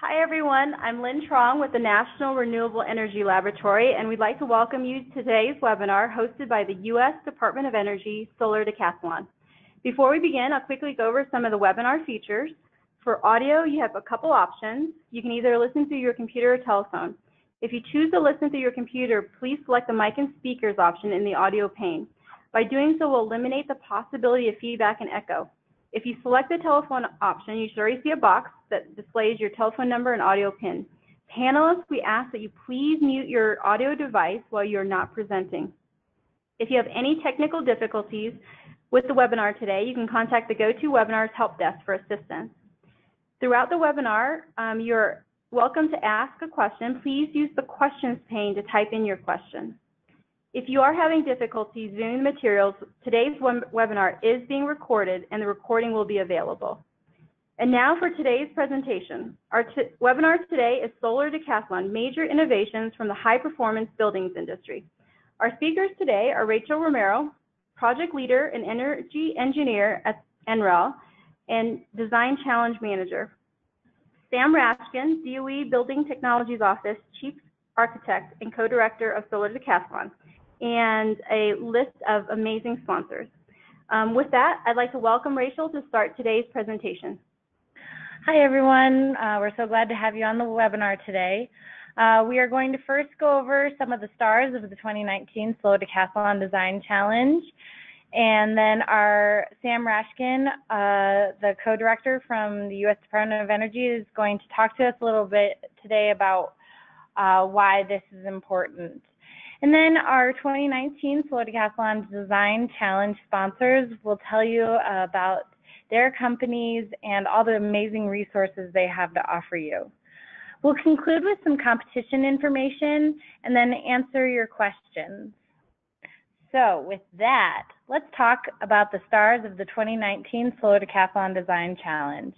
Hi, everyone. I'm Lynn Trong with the National Renewable Energy Laboratory, and we'd like to welcome you to today's webinar hosted by the U.S. Department of Energy Solar Decathlon. Before we begin, I'll quickly go over some of the webinar features. For audio, you have a couple options. You can either listen through your computer or telephone. If you choose to listen through your computer, please select the mic and speakers option in the audio pane. By doing so, we'll eliminate the possibility of feedback and echo. If you select the telephone option, you should already see a box that displays your telephone number and audio pin. Panelists, we ask that you please mute your audio device while you're not presenting. If you have any technical difficulties with the webinar today, you can contact the GoToWebinar's help desk for assistance. Throughout the webinar, you're welcome to ask a question. Please use the questions pane to type in your question. If you are having difficulty viewing the materials, today's webinar is being recorded and the recording will be available. And now for today's presentation. Our webinar today is Solar Decathlon, Major Innovations from the High Performance Buildings Industry. Our speakers today are Rachel Romero, Project Leader and Energy Engineer at NREL and Design Challenge Manager. Sam Rashkin, DOE Building Technologies Office Chief Architect and Co-Director of Solar Decathlon, and a list of amazing sponsors. With that, I'd like to welcome Rachel to start today's presentation. Hi, everyone. We're so glad to have you on the webinar today. We are going to first go over some of the stars of the 2019 Solar Decathlon Design Challenge, and then our Sam Rashkin, the co-director from the U.S. Department of Energy, is going to talk to us a little bit today about why this is important. And then our 2019 Solar Decathlon Design Challenge sponsors will tell you about their companies and all the amazing resources they have to offer you. We'll conclude with some competition information and then answer your questions. So with that, let's talk about the stars of the 2019 Solar Decathlon Design Challenge.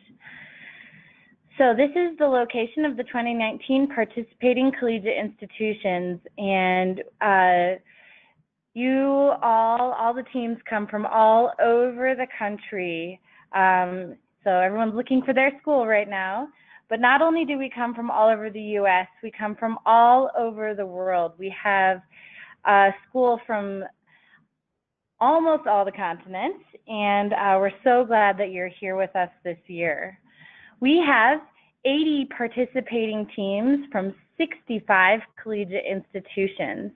So this is the location of the 2019 participating collegiate institutions, and all the teams come from all over the country. So everyone's looking for their school right now. But not only do we come from all over the U.S., we come from all over the world. We have a school from almost all the continents, and we're so glad that you're here with us this year. We have 80 participating teams from 65 collegiate institutions.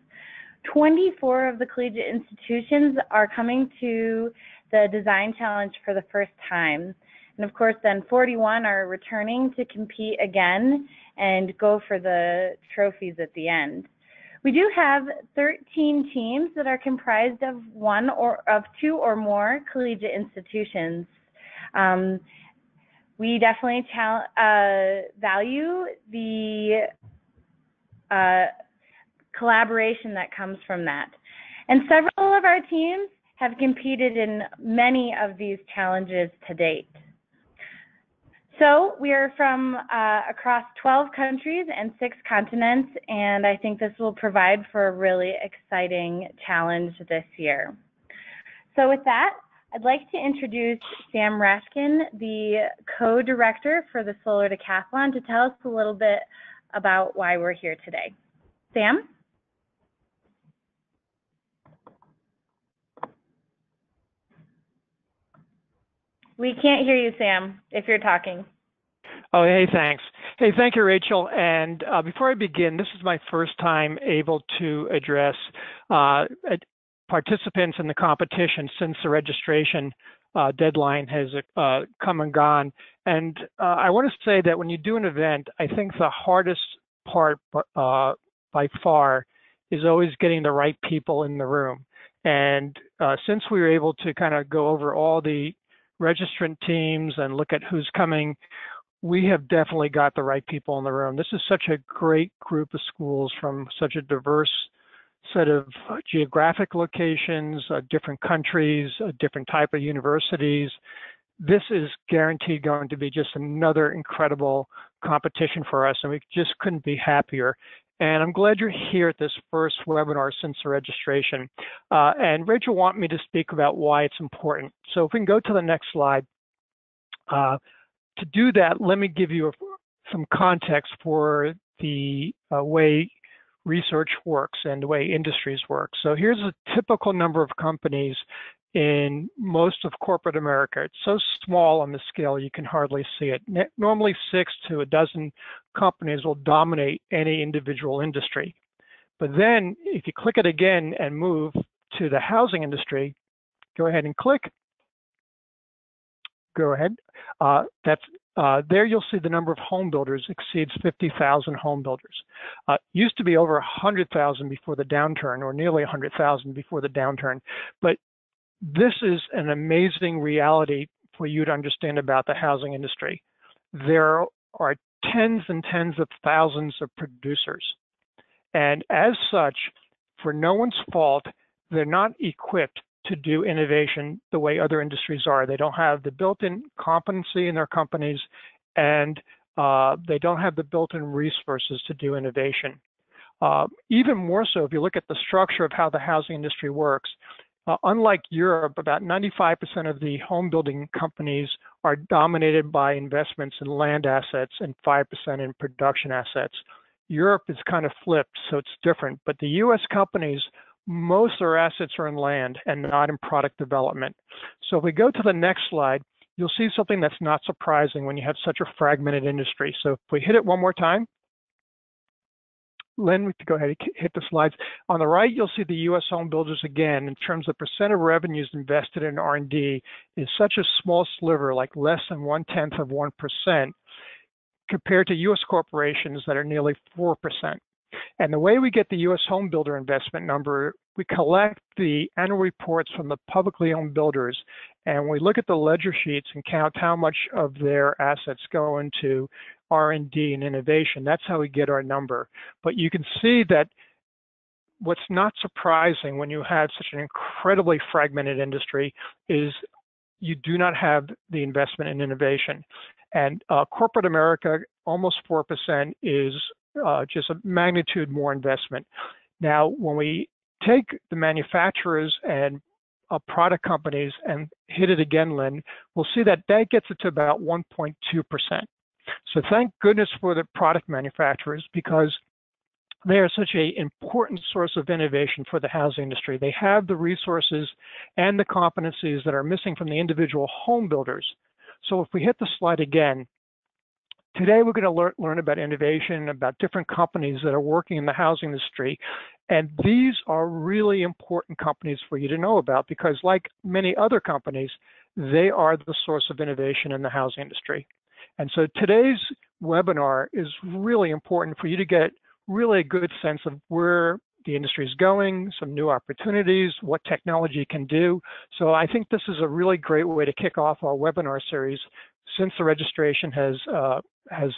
24 of the collegiate institutions are coming to the Design Challenge for the first time. And of course, then 41 are returning to compete again and go for the trophies at the end. We do have 13 teams that are comprised of two or more collegiate institutions. We definitely value the collaboration that comes from that. And several of our teams have competed in many of these challenges to date. So we are from across 12 countries and 6 continents, and I think this will provide for a really exciting challenge this year. So with that, I'd like to introduce Sam Rashkin, the co-director for the Solar Decathlon, to tell us a little bit about why we're here today. Sam? We can't hear you, Sam, if you're talking. Oh, hey, thanks. Hey, thank you, Rachel. And before I begin, this is my first time able to address participants in the competition since the registration deadline has come and gone. And I want to say that when you do an event, I think the hardest part by far is always getting the right people in the room. And since we were able to kind of go over all the registrant teams and look at who's coming, we have definitely got the right people in the room. This is such a great group of schools from such a diverse set of geographic locations, different countries, a different type of universities. This is guaranteed going to be just another incredible competition for us, and we just couldn't be happier. And I'm glad you're here at this first webinar since the registration. And Rachel wanted me to speak about why it's important. So if we can go to the next slide. To do that, let me give you a some context for the way research works and the way industries work. So here's a typical number of companies in most of corporate America. It's so small on the scale you can hardly see it. Normally 6 to a dozen companies will dominate any individual industry. But then if you click it again and move to the housing industry, go ahead and click. Go ahead. There you'll see the number of home builders exceeds 50,000 home builders. Used to be over 100,000 before the downturn, or nearly 100,000 before the downturn. But this is an amazing reality for you to understand about the housing industry. There are tens and tens of thousands of producers. And as such, for no one's fault, they're not equipped to do innovation the way other industries are. They don't have the built-in competency in their companies, and they don't have the built-in resources to do innovation. Even more so, if you look at the structure of how the housing industry works, unlike Europe, about 95% of the home building companies are dominated by investments in land assets and 5% in production assets. Europe is kind of flipped, so it's different, but the US companies, most of their assets are in land and not in product development. So if we go to the next slide, you'll see something that's not surprising when you have such a fragmented industry. So if we hit it one more time, Lynn, we can go ahead and hit the slides. On the right, you'll see the U.S. home builders again. In terms of percent of revenues invested in R&D is such a small sliver, like less than 0.1%, compared to U.S. corporations that are nearly 4%. And the way we get the U.S. home builder investment number, we collect the annual reports from the publicly owned builders, and we look at the ledger sheets and count how much of their assets go into R&D and innovation. That's how we get our number. But you can see that what's not surprising when you have such an incredibly fragmented industry is you do not have the investment in innovation. And corporate America, almost 4% is just a magnitude more investment. Now, when we take the manufacturers and product companies and hit it again, Lynn, we'll see that that gets it to about 1.2%. So thank goodness for the product manufacturers, because they are such an important source of innovation for the housing industry. They have the resources and the competencies that are missing from the individual home builders. So if we hit the slide again, today we're going to learn about innovation, about different companies that are working in the housing industry. And these are really important companies for you to know about, because like many other companies, they are the source of innovation in the housing industry. And so today's webinar is really important for you to get really a good sense of where the industry is going, some new opportunities, what technology can do. So I think this is a really great way to kick off our webinar series, since the registration has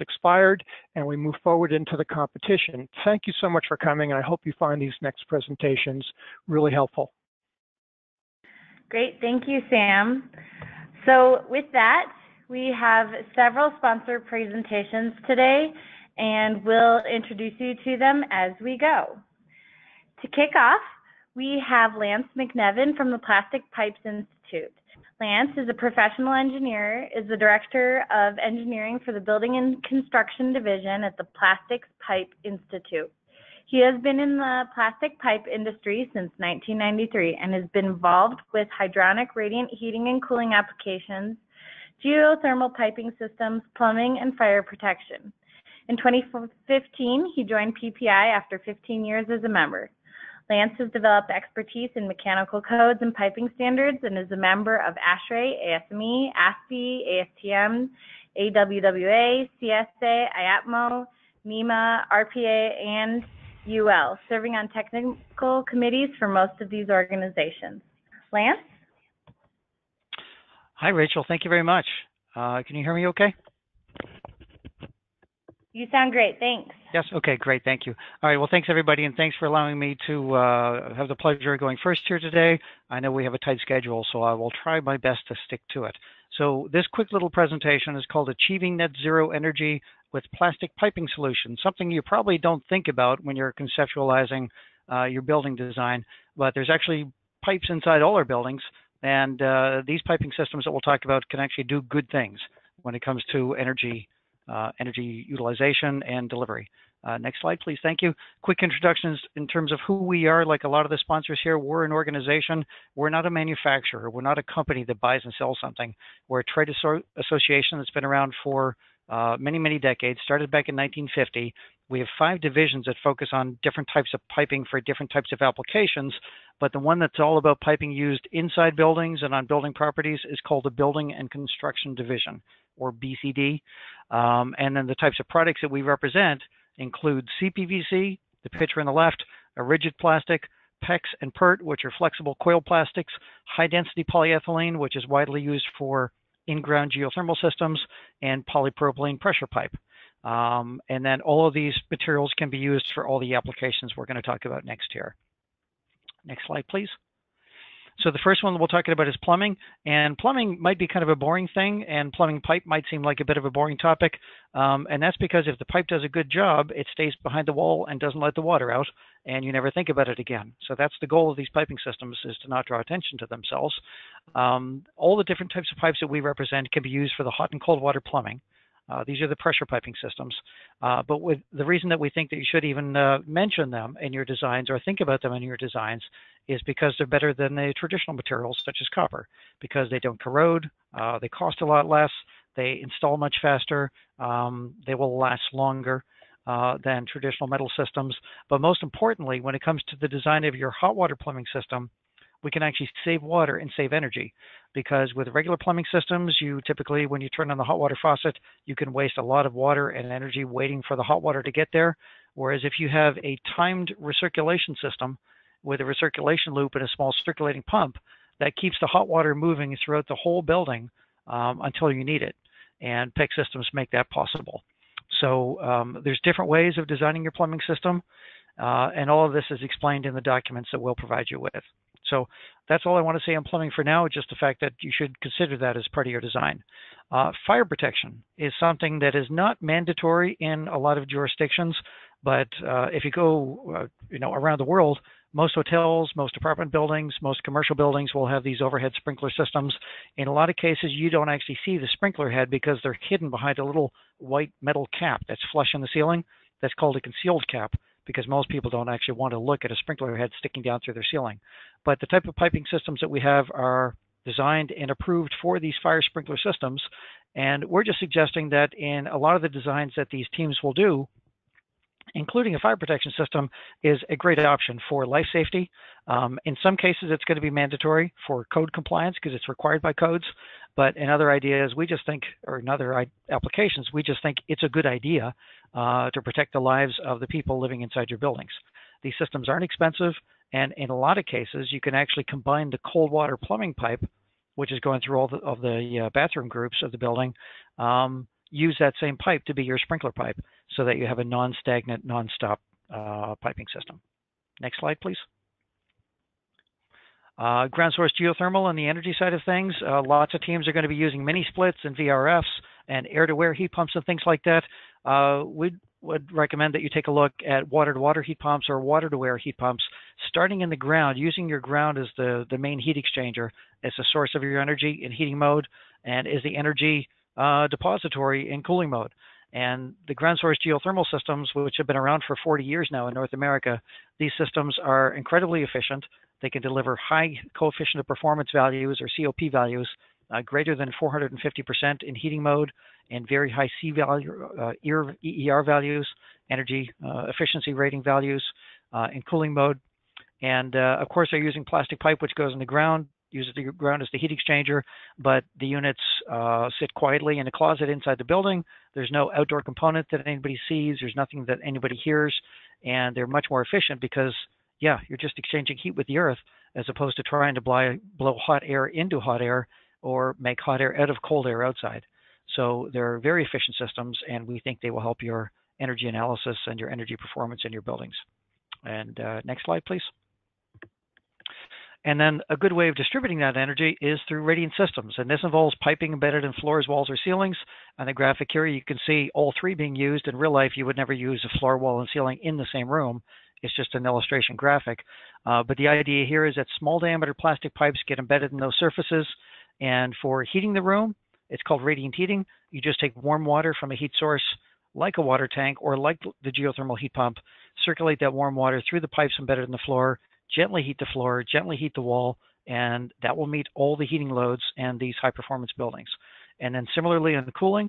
expired and we move forward into the competition. Thank you so much for coming, and I hope you find these next presentations really helpful. Great, thank you, Sam. So with that, we have several sponsor presentations today, and we'll introduce you to them as we go. To kick off, we have Lance McNevin from the Plastic Pipes Institute. Lance is a professional engineer, is the Director of Engineering for the Building and Construction Division at the Plastic Pipe Institute. He has been in the plastic pipe industry since 1993 and has been involved with hydronic radiant heating and cooling applications, geothermal piping systems, plumbing, and fire protection. In 2015, he joined PPI after 15 years as a member. Lance has developed expertise in mechanical codes and piping standards and is a member of ASHRAE, ASME, ASPE, ASTM, AWWA, CSA, IAPMO, NEMA, RPA, and UL, serving on technical committees for most of these organizations. Lance? Hi, Rachel. Thank you very much. Can you hear me okay? You sound great. Thanks. Yes. Okay, great. Thank you. All right. Well, thanks, everybody, and thanks for allowing me to have the pleasure of going first here today. I know we have a tight schedule, so I will try my best to stick to it. So this quick little presentation is called Achieving Net Zero Energy with Plastic Piping Solutions, something you probably don't think about when you're conceptualizing your building design, but there's actually pipes inside all our buildings, and these piping systems that we'll talk about can actually do good things when it comes to energy energy utilization and delivery. Next slide, please. Thank you. Quick introductions in terms of who we are. Like a lot of the sponsors here, we're an organization. We're not a manufacturer. We're not a company that buys and sells something. We're a trade association that's been around for many, many decades, started back in 1950. We have 5 divisions that focus on different types of piping for different types of applications, but the one that's all about piping used inside buildings and on building properties is called the Building and Construction Division, or BCD. And then the types of products that we represent include CPVC, the picture on the left, a rigid plastic, PEX and PERT, which are flexible coil plastics, high-density polyethylene, which is widely used for in-ground geothermal systems, and polypropylene pressure pipe. And then all of these materials can be used for all the applications we're going to talk about next here. Next slide, please. So the first one we'll talk about is plumbing, and plumbing might be kind of a boring thing, and plumbing pipe might seem like a bit of a boring topic, and that's because if the pipe does a good job, it stays behind the wall and doesn't let the water out, and you never think about it again. So that's the goal of these piping systems, is to not draw attention to themselves. All the different types of pipes that we represent can be used for the hot and cold water plumbing. These are the pressure piping systems, but with the reason that we think that you should even mention them in your designs or think about them in your designs is because they're better than the traditional materials such as copper, because they don't corrode, they cost a lot less, they install much faster, they will last longer than traditional metal systems. But most importantly, when it comes to the design of your hot water plumbing system, we can actually save water and save energy, because with regular plumbing systems, you typically, when you turn on the hot water faucet, you can waste a lot of water and energy waiting for the hot water to get there. Whereas if you have a timed recirculation system with a recirculation loop and a small circulating pump, that keeps the hot water moving throughout the whole building until you need it. And PEX systems make that possible. So there's different ways of designing your plumbing system. And all of this is explained in the documents that we'll provide you with. So that's all I want to say on plumbing for now, just the fact that you should consider that as part of your design. Fire protection is something that is not mandatory in a lot of jurisdictions, but if you go around the world, most hotels, most apartment buildings, most commercial buildings will have these overhead sprinkler systems. In a lot of cases, you don't actually see the sprinkler head because they're hidden behind a little white metal cap that's flush in the ceiling. That's called a concealed cap, because most people don't actually want to look at a sprinkler head sticking down through their ceiling. But the type of piping systems that we have are designed and approved for these fire sprinkler systems. And we're just suggesting that in a lot of the designs that these teams will do, including a fire protection system, is a great option for life safety. In some cases, it's going to be mandatory for code compliance because it's required by codes. But in other ideas, we just think, or in other applications, we just think it's a good idea to protect the lives of the people living inside your buildings. These systems aren't expensive, and in a lot of cases, you can actually combine the cold water plumbing pipe, which is going through all of the bathroom groups of the building, use that same pipe to be your sprinkler pipe so that you have a non-stagnant, non-stop piping system. Next slide, please. Ground source geothermal on the energy side of things, lots of teams are going to be using mini splits and VRFs and air-to-air heat pumps and things like that. We would recommend that you take a look at water-to-water heat pumps or water-to-air heat pumps, starting in the ground, using your ground as the main heat exchanger as a source of your energy in heating mode and as the energy depository in cooling mode. And the ground source geothermal systems, which have been around for 40 years now in North America, these systems are incredibly efficient. They can deliver high coefficient of performance values, or COP values, greater than 450% in heating mode, and very high C value, EER values, energy efficiency rating values in cooling mode. And of course, they're using plastic pipe, which goes in the ground, uses the ground as the heat exchanger, but the units sit quietly in a closet inside the building. There's no outdoor component that anybody sees. There's nothing that anybody hears, and they're much more efficient because, yeah, you're just exchanging heat with the earth as opposed to trying to blow hot air into hot air or make hot air out of cold air outside. So they're very efficient systems, and we think they will help your energy analysis and your energy performance in your buildings. And next slide, please. And then a good way of distributing that energy is through radiant systems. And this involves piping embedded in floors, walls, or ceilings. On the graphic here, you can see all three being used. In real life, you would never use a floor, wall, and ceiling in the same room. It's just an illustration graphic. But the idea here is that small diameter plastic pipes get embedded in those surfaces. And for heating the room, It's called radiant heating. You just take warm water from a heat source, like a water tank or like the geothermal heat pump, circulate that warm water through the pipes embedded in the floor, gently heat the floor, gently heat the wall, and that will meet all the heating loads in these high-performance buildings. And then similarly on the cooling,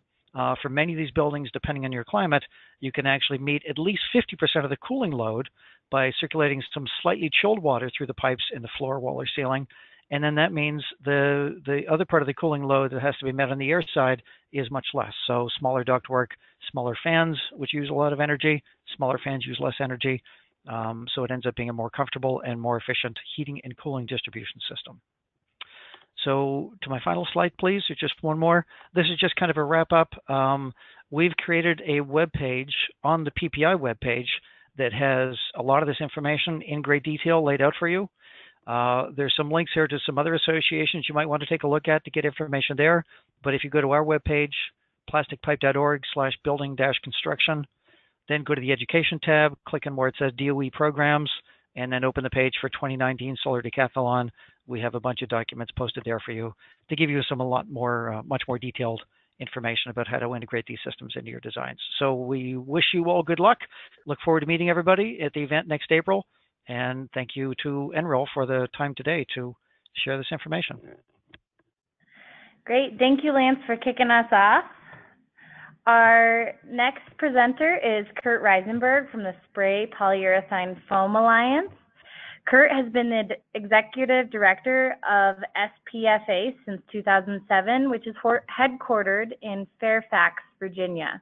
for many of these buildings, depending on your climate, you can actually meet at least 50% of the cooling load by circulating some slightly chilled water through the pipes in the floor, wall, or ceiling. And then that means the other part of the cooling load that has to be met on the air side is much less. So smaller ductwork, smaller fans, which use a lot of energy, smaller fans use less energy. So it ends up being a more comfortable and more efficient heating and cooling distribution system. So to my final slide, please, or just one more. This is just kind of a wrap up. We've created a web page on the PPI webpage that has a lot of this information in great detail laid out for you. There's some links here to some other associations you might want to take a look at to get information there. But if you go to our webpage, plasticpipe.org/building-construction, then go to the education tab, click on where it says DOE programs, and then open the page for 2019 Solar Decathlon. We have a bunch of documents posted there for you to give you some much more detailed information about how to integrate these systems into your designs. So we wish you all good luck. Look forward to meeting everybody at the event next April. And thank you to NREL for the time today to share this information. Great. Thank you, Lance, for kicking us off. Our next presenter is Kurt Reisenberg from the Spray Polyurethane Foam Alliance. Kurt has been the executive director of SPFA since 2007, which is headquartered in Fairfax, Virginia.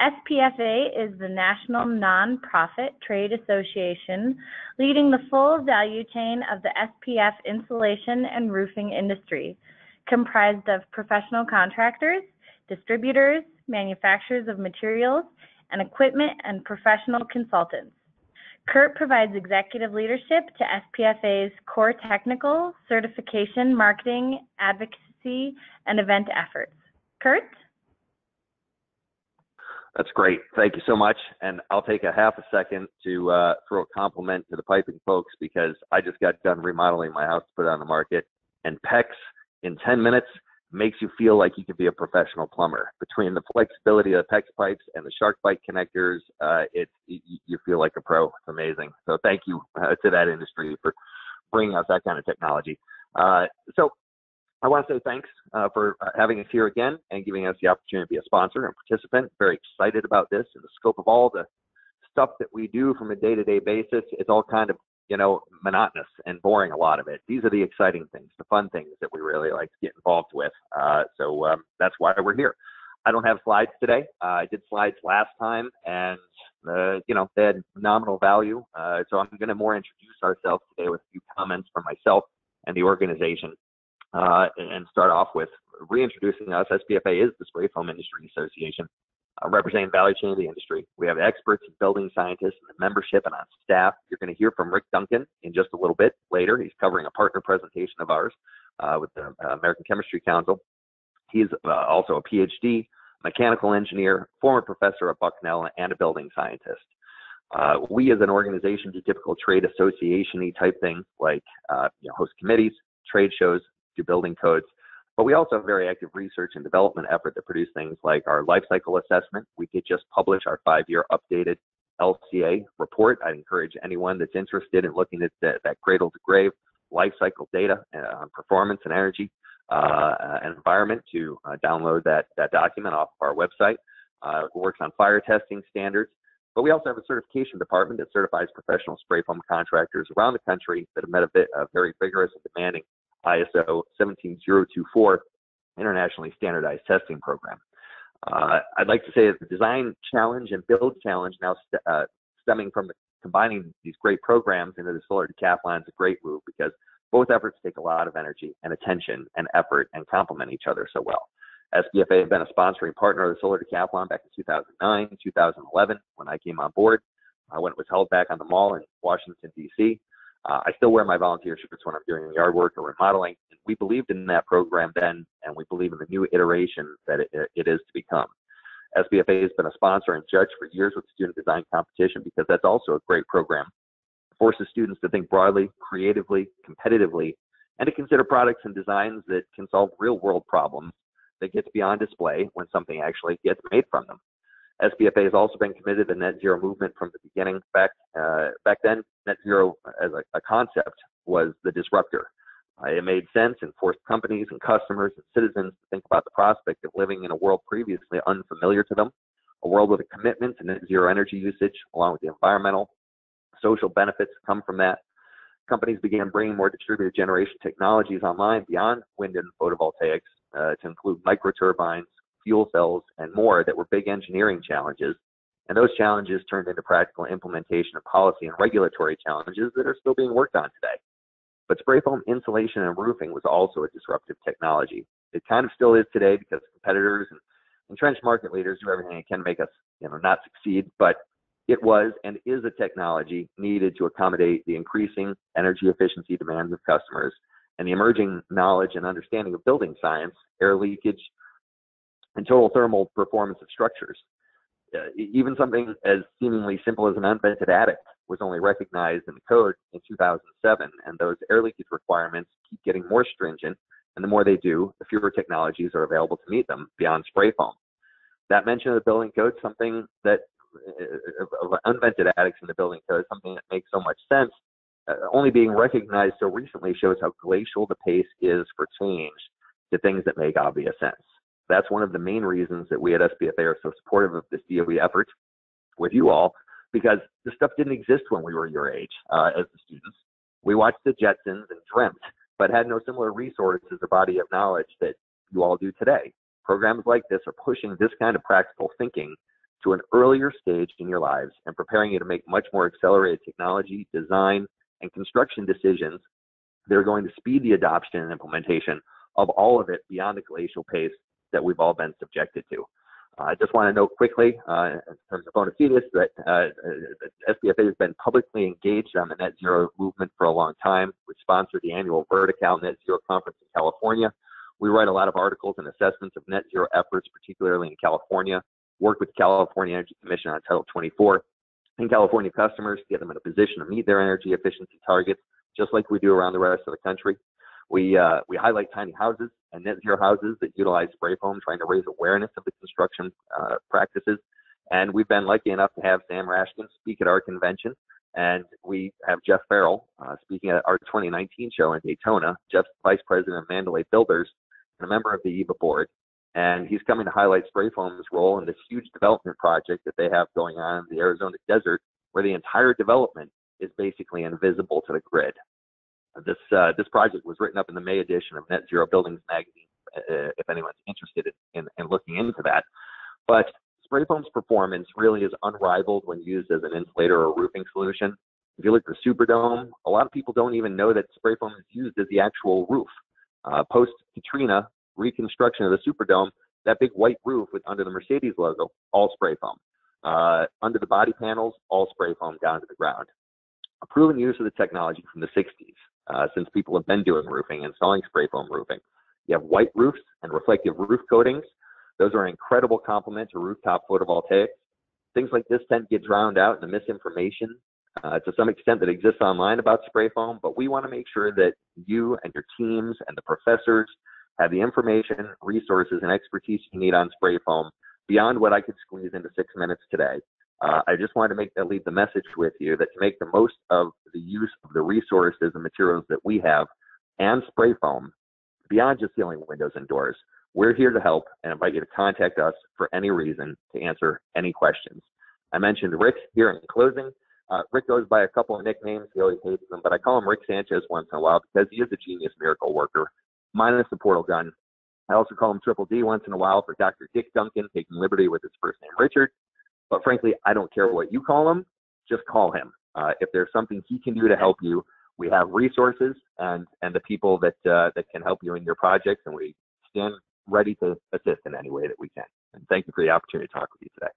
SPFA is the national nonprofit trade association leading the full value chain of the SPF insulation and roofing industry, comprised of professional contractors, distributors, manufacturers of materials and equipment, and professional consultants. Kurt provides executive leadership to SPFA's core technical, certification, marketing, advocacy, and event efforts. Kurt? That's great. Thank you so much. And I'll take a half a second to throw a compliment to the piping folks, because I just got done remodeling my house to put it on the market. And PEX in 10 minutes makes you feel like you could be a professional plumber. Between the flexibility of the PEX pipes and the shark bite connectors, you feel like a pro. It's amazing. So thank you to that industry for bringing us that kind of technology. So I want to say thanks for having us here again and giving us the opportunity to be a sponsor and participant. Very excited about this and the scope of all the stuff that we do from a day-to-day basis. It's all kind of, you know, monotonous and boring, a lot of it. These are the exciting things, the fun things that we really like to get involved with. That's why we're here. I don't have slides today. I did slides last time and, they had nominal value. So I'm going to more introduce ourselves today with a few comments from myself and the organization. And start off with reintroducing us. SPFA is the Spray Foam Industry Association, representing the value chain of the industry. We have experts and building scientists in the membership and on staff. You're going to hear from Rick Duncan in just a little bit later. He's covering a partner presentation of ours with the American Chemistry Council. He's also a PhD, mechanical engineer, former professor at Bucknell, and a building scientist. We as an organization do typical trade association-y type things like host committees, trade shows, do building codes, but we also have very active research and development effort that produce things like our life cycle assessment. We did just publish our 5-year updated LCA report. I'd encourage anyone that's interested in looking at that cradle to grave life cycle data on performance and energy and environment to download that document off of our website. It works on fire testing standards, but we also have a certification department that certifies professional spray foam contractors around the country that have met a very vigorous and demanding ISO 17024 internationally standardized testing program. I'd like to say that the design challenge and build challenge now stemming from combining these great programs into the Solar Decathlon is a great move, because both efforts take a lot of energy and attention and effort and complement each other so well. SPFA has been a sponsoring partner of the Solar Decathlon back in 2009, 2011 when I came on board, when it was held back on the mall in Washington, D.C. I still wear my volunteer shirts when I'm doing yard work or remodeling. We believed in that program then, and we believe in the new iteration that it is to become. SPFA has been a sponsor and judge for years with the Student Design Competition, because that's also a great program. It forces students to think broadly, creatively, competitively, and to consider products and designs that can solve real-world problems that gets beyond display when something actually gets made from them. SBFA has also been committed to the net zero movement from the beginning. Back then, net zero as a concept was the disruptor. It made sense and forced companies and customers and citizens to think about the prospect of living in a world previously unfamiliar to them, a world with a commitment to net zero energy usage, along with the environmental, social benefits that come from that. Companies began bringing more distributed generation technologies online beyond wind and photovoltaics to include microturbines, fuel cells, and more that were big engineering challenges. And those challenges turned into practical implementation of policy and regulatory challenges that are still being worked on today. But spray foam insulation and roofing was also a disruptive technology. It kind of still is today because competitors and entrenched market leaders do everything they can to make us, not succeed, but it was and is a technology needed to accommodate the increasing energy efficiency demands of customers and the emerging knowledge and understanding of building science, air leakage, and total thermal performance of structures. Even something as seemingly simple as an unvented attic was only recognized in the code in 2007, and those air leakage requirements keep getting more stringent, and the more they do, the fewer technologies are available to meet them beyond spray foam. That mention of the building code, something that of unvented attics in the building code, something that makes so much sense, only being recognized so recently shows how glacial the pace is for change to things that make obvious sense. That's one of the main reasons that we at SBFA are so supportive of this DOE effort with you all, because this stuff didn't exist when we were your age as the students. We watched the Jetsons and dreamt, but had no similar resources or body of knowledge that you all do today. Programs like this are pushing this kind of practical thinking to an earlier stage in your lives and preparing you to make much more accelerated technology, design, and construction decisions that are going to speed the adoption and implementation of all of it beyond the glacial pace that we've all been subjected to. I just want to note quickly, in terms of bona fides, that SBFA has been publicly engaged on the net zero movement for a long time. We sponsor the annual Vertical Net Zero Conference in California. We write a lot of articles and assessments of net zero efforts, particularly in California, work with the California Energy Commission on Title 24 and California customers to get them in a position to meet their energy efficiency targets, just like we do around the rest of the country. We highlight tiny houses and net zero houses that utilize spray foam, trying to raise awareness of the construction practices. And we've been lucky enough to have Sam Rashkin speak at our convention. And we have Jeff Farrell speaking at our 2019 show in Daytona. Jeff's vice president of Mandalay Builders and a member of the EVA board. And he's coming to highlight spray foam's role in this huge development project that they have going on in the Arizona desert, where the entire development is basically invisible to the grid. This project was written up in the May edition of Net Zero Buildings magazine, if anyone's interested in looking into that. But spray foam's performance really is unrivaled when used as an insulator or roofing solution. If you look for Superdome, a lot of people don't even know that spray foam is used as the actual roof. Post-Katrina reconstruction of the Superdome, that big white roof with under the Mercedes logo, all spray foam. Under the body panels, all spray foam down to the ground. A proven use of the technology from the 60s, since people have been doing roofing, installing spray foam roofing. You have white roofs and reflective roof coatings. Those are an incredible complement to rooftop photovoltaics. Things like this tend to get drowned out in the misinformation to some extent that exists online about spray foam, but we want to make sure that you and your teams and the professors have the information, resources, and expertise you need on spray foam beyond what I could squeeze into 6 minutes today. I just wanted to leave the message with you that to make the most of the use of the resources and materials that we have and spray foam beyond just sealing windows and doors, we're here to help and invite you to contact us for any reason to answer any questions. I mentioned Rick here in closing. Rick goes by a couple of nicknames. He always hates them, but I call him Rick Sanchez once in a while because he is a genius miracle worker, minus the portal gun. I also call him Triple D once in a while for Dr. Dick Duncan, taking liberty with his first name, Richard. But frankly, I don't care what you call him, just call him. If there's something he can do to help you, we have resources and the people that that can help you in your projects, and we stand ready to assist in any way that we can. And thank you for the opportunity to talk with you today.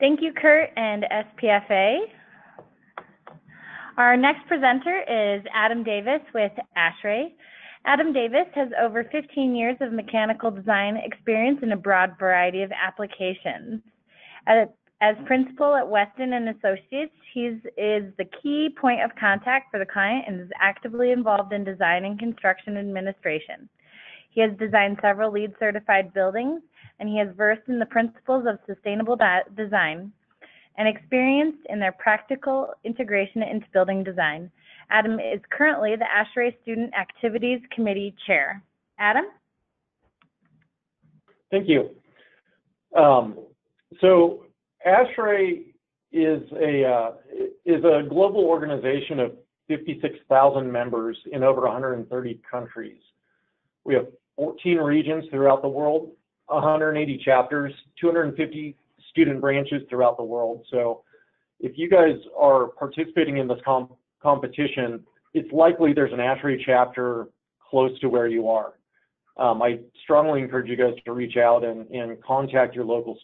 Thank you, Kurt and SPFA. Our next presenter is Adam Davis with ASHRAE. Adam Davis has over 15 years of mechanical design experience in a broad variety of applications. As principal at Weston & Associates, he is the key point of contact for the client and is actively involved in design and construction administration. He has designed several LEED certified buildings, and he is versed in the principles of sustainable design and experienced in their practical integration into building design. Adam is currently the ASHRAE Student Activities Committee Chair. Adam? Thank you. So ASHRAE is a global organization of 56,000 members in over 130 countries. We have 14 regions throughout the world, 180 chapters, 250 student branches throughout the world. So if you guys are participating in this competition, it's likely there's an ASHRAE chapter close to where you are. I strongly encourage you guys to reach out and contact your local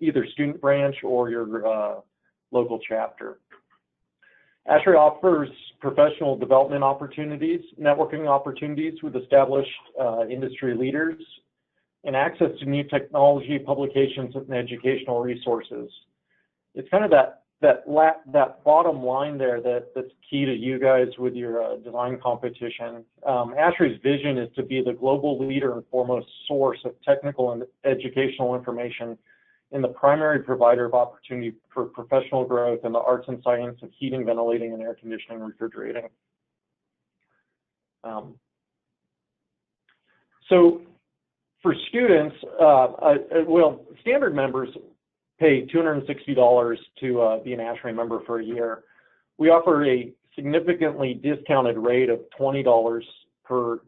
either student branch or your local chapter. ASHRAE offers professional development opportunities, networking opportunities with established industry leaders, and access to new technology, publications, and educational resources. It's kind of that bottom line there that's key to you guys with your design competition. ASHRAE's vision is to be the global leader and foremost source of technical and educational information, and the primary provider of opportunity for professional growth in the arts and science of heating, ventilating, and air conditioning, refrigerating. So for students, well, standard members pay $260 to be an ASHRAE member for a year. We offer a significantly discounted rate of $20 for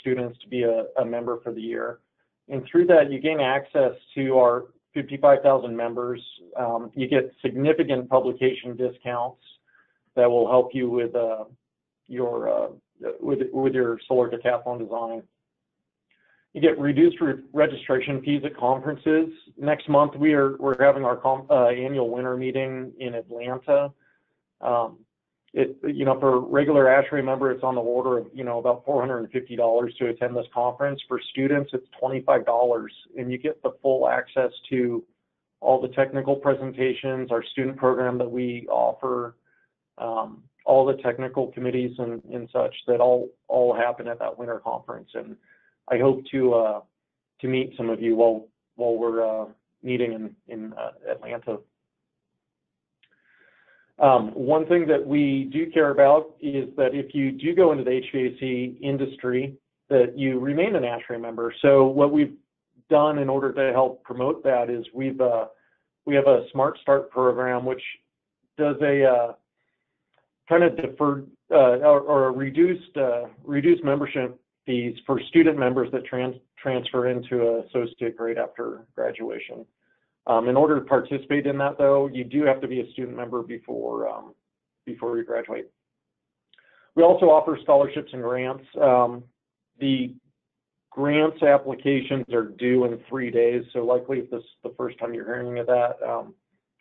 students to be a member for the year. And through that, you gain access to our 55,000 members. You get significant publication discounts that will help you with your Solar Decathlon design. You get reduced registration fees at conferences. Next month, we're having our annual winter meeting in Atlanta. For a regular ASHRAE member, it's on the order of about $450 to attend this conference. For students, it's $25, and you get the full access to all the technical presentations, our student program that we offer, all the technical committees and such that all happen at that winter conference. And I hope to meet some of you while we're meeting in Atlanta. One thing that we do care about is that if you do go into the HVAC industry, that you remain an ASHRAE member. So what we've done in order to help promote that is we have a Smart Start program, which does a kind of deferred or reduced membership fees for student members that transfer into an associate grade after graduation. In order to participate in that, though, you do have to be a student member before you graduate. We also offer scholarships and grants. The grants applications are due in 3 days, so likely if this is the first time you're hearing of that,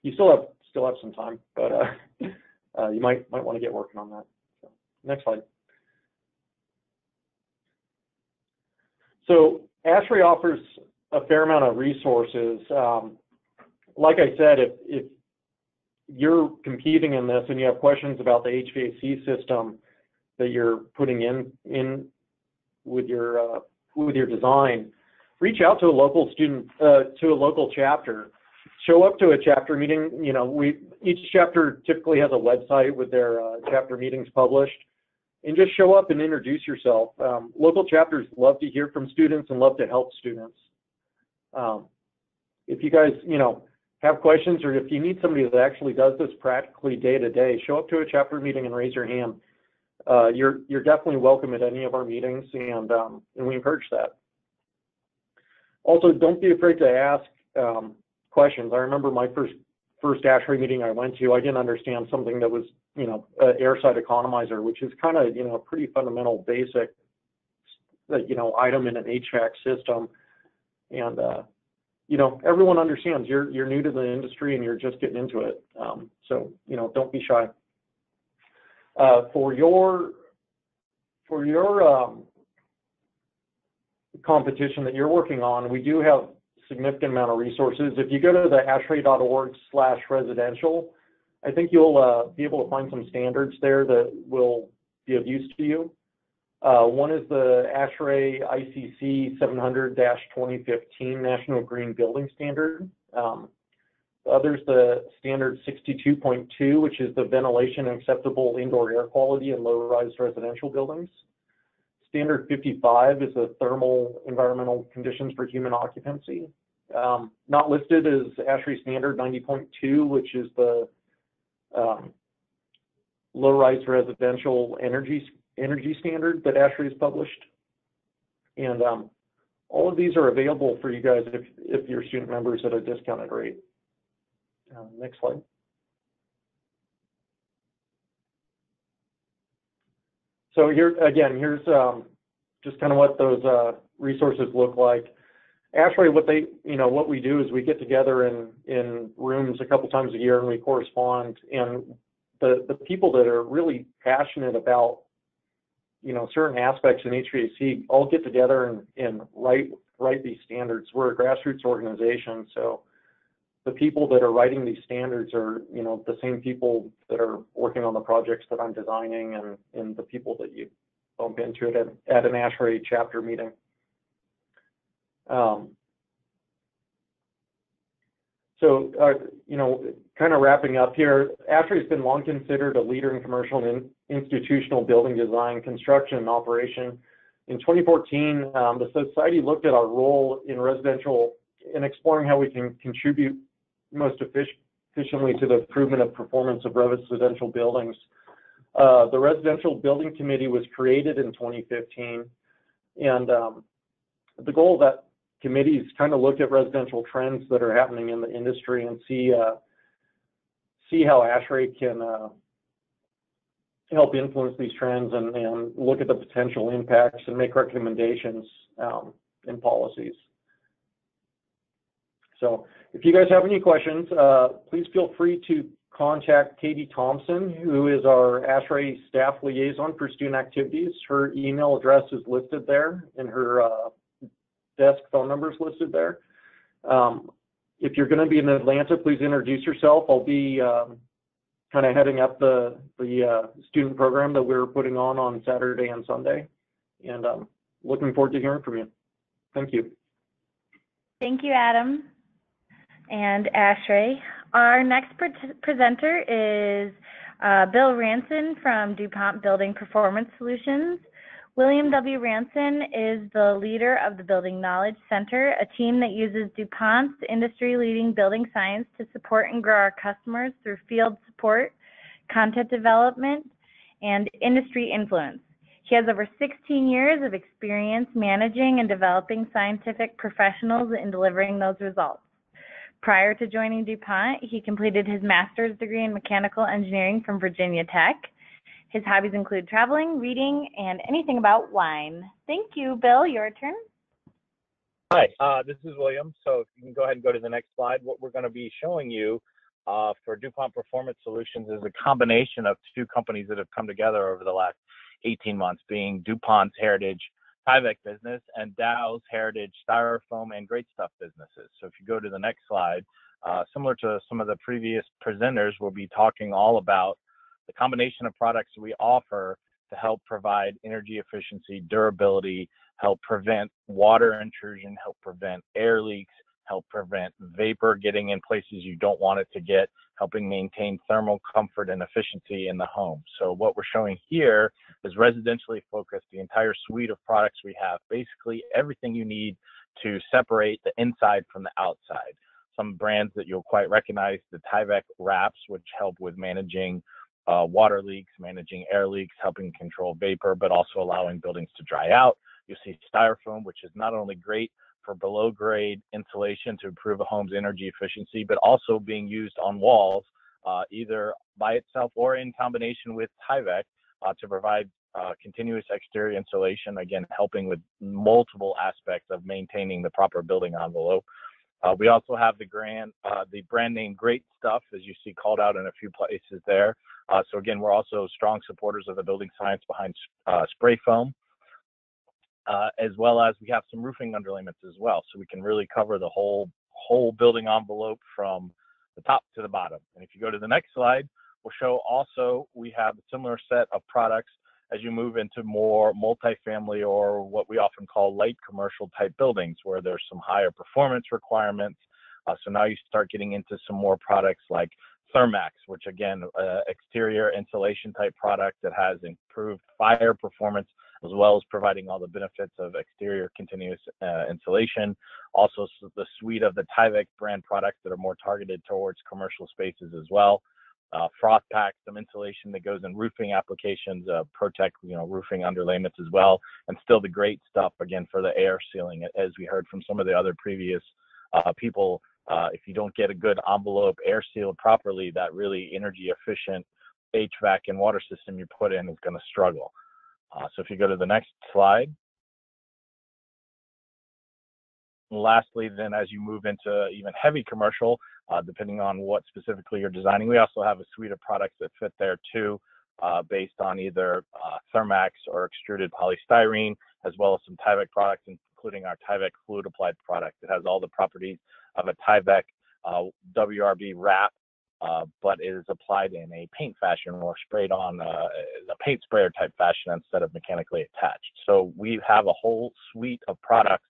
you still have some time, but you might want to get working on that. So, next slide. So ASHRAE offers a fair amount of resources. Like I said, if you're competing in this and you have questions about the HVAC system that you're putting in with your design, reach out to a local student to a local chapter. Show up to a chapter meeting. Each chapter typically has a website with their chapter meetings published, and just show up and introduce yourself. Local chapters love to hear from students and love to help students. If you guys, have questions, or if you need somebody that actually does this practically day to day, show up to a chapter meeting and raise your hand. You're definitely welcome at any of our meetings, and we encourage that. Also, don't be afraid to ask questions. I remember my first ASHRAE meeting I went to, I didn't understand something that was, airside economizer, which is kind of, a pretty fundamental basic, item in an HVAC system. And, everyone understands you're new to the industry and you're just getting into it. So, don't be shy. For your competition that you're working on, we do have significant amount of resources. If you go to the ashrae.org/residential, I think you'll be able to find some standards there that will be of use to you. One is the ASHRAE ICC 700-2015 National Green Building Standard. The other is the standard 62.2, which is the ventilation and acceptable indoor air quality in low-rise residential buildings. Standard 55 is the thermal environmental conditions for human occupancy. Not listed is ASHRAE standard 90.2, which is the low-rise residential energy standard that ASHRAE has published. And all of these are available for you guys if you're student members at a discounted rate. Next slide. So here again, here's just kind of what those resources look like. ASHRAE, what we do is we get together in rooms a couple times a year and we correspond. And the people that are really passionate about certain aspects in HVAC all get together and write these standards. We're a grassroots organization, so the people that are writing these standards are, the same people that are working on the projects that I'm designing and the people that you bump into at an ASHRAE chapter meeting. Kind of wrapping up here, ASHRAE has been long considered a leader in commercial and institutional building design, construction, and operation. In 2014, the society looked at our role in residential and exploring how we can contribute most efficiently to the improvement of performance of residential buildings. The Residential Building Committee was created in 2015, and the goal of that committee is kind of look at residential trends that are happening in the industry and see how ASHRAE can help influence these trends and look at the potential impacts and make recommendations and policies. So if you guys have any questions, please feel free to contact Katie Thompson, who is our ASHRAE staff liaison for student activities. Her email address is listed there and her desk phone number is listed there. If you're going to be in Atlanta, please introduce yourself. I'll be kind of heading up the student program that we're putting on Saturday and Sunday, and looking forward to hearing from you. Thank you. Thank you, Adam and ASHRAE. Our next presenter is Bill Ranson from DuPont Building Performance Solutions. William W. Ranson is the leader of the Building Knowledge Center, a team that uses DuPont's industry-leading building science to support and grow our customers through field support, content development, and industry influence. He has over 16 years of experience managing and developing scientific professionals and delivering those results. Prior to joining DuPont, he completed his master's degree in mechanical engineering from Virginia Tech. His hobbies include traveling, reading, and anything about wine. Thank you, Bill. Your turn. Hi, this is William. So if you can go ahead and go to the next slide. What we're going to be showing you for DuPont Performance Solutions is a combination of two companies that have come together over the last 18 months, being DuPont's heritage Tyvek business and Dow's heritage Styrofoam and Great Stuff businesses. So if you go to the next slide, similar to some of the previous presenters, we'll be talking all about the combination of products we offer to help provide energy efficiency, durability, help prevent water intrusion, help prevent air leaks, help prevent vapor getting in places you don't want it to get, helping maintain thermal comfort and efficiency in the home. So what we're showing here is residentially focused, the entire suite of products we have, basically everything you need to separate the inside from the outside. Some brands that you'll quite recognize, the Tyvek wraps, which help with managing water leaks, managing air leaks, helping control vapor, but also allowing buildings to dry out. You see Styrofoam, which is not only great for below grade insulation to improve a home's energy efficiency, but also being used on walls, either by itself or in combination with Tyvek to provide continuous exterior insulation, again, helping with multiple aspects of maintaining the proper building envelope. We also have the brand name Great Stuff, as you see called out in a few places there. So again, we're also strong supporters of the building science behind spray foam. As well as we have some roofing underlayments as well. So we can really cover the whole building envelope from the top to the bottom. And if you go to the next slide, we'll show also we have a similar set of products as you move into more multifamily or what we often call light commercial type buildings where there's some higher performance requirements. So now you start getting into some more products like Thermax, which again, exterior insulation type product that has improved fire performance as well as providing all the benefits of exterior continuous insulation. Also the suite of the Tyvek brand products that are more targeted towards commercial spaces as well. Froth packs, some insulation that goes in roofing applications, protect, roofing underlayments as well. And still the great stuff again for the air sealing, as we heard from some of the other previous people. If you don't get a good envelope air sealed properly, that really energy efficient HVAC and water system you put in is going to struggle. So if you go to the next slide. And lastly, then as you move into even heavy commercial, depending on what specifically you're designing, we also have a suite of products that fit there too, based on either Thermax or extruded polystyrene, as well as some Tyvek products, including our Tyvek fluid applied product. It has all the properties of a Tyvek WRB wrap, but it is applied in a paint fashion or sprayed on a paint sprayer type fashion instead of mechanically attached. So we have a whole suite of products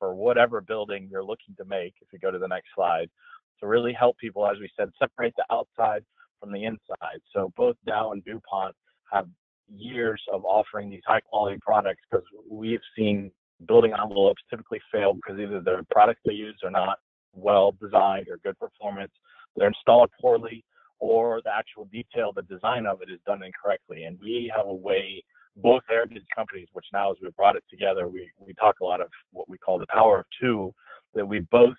for whatever building you're looking to make, if you go to the next slide, to really help people, as we said, separate the outside from the inside. So both Dow and DuPont have years of offering these high quality products because we've seen building envelopes typically fail because either the products they use are not well designed or good performance, they're installed poorly, or the actual detail, the design of it is done incorrectly. And we have a way, both heritage companies, which now as we've brought it together, we talk a lot of what we call the power of two, that we both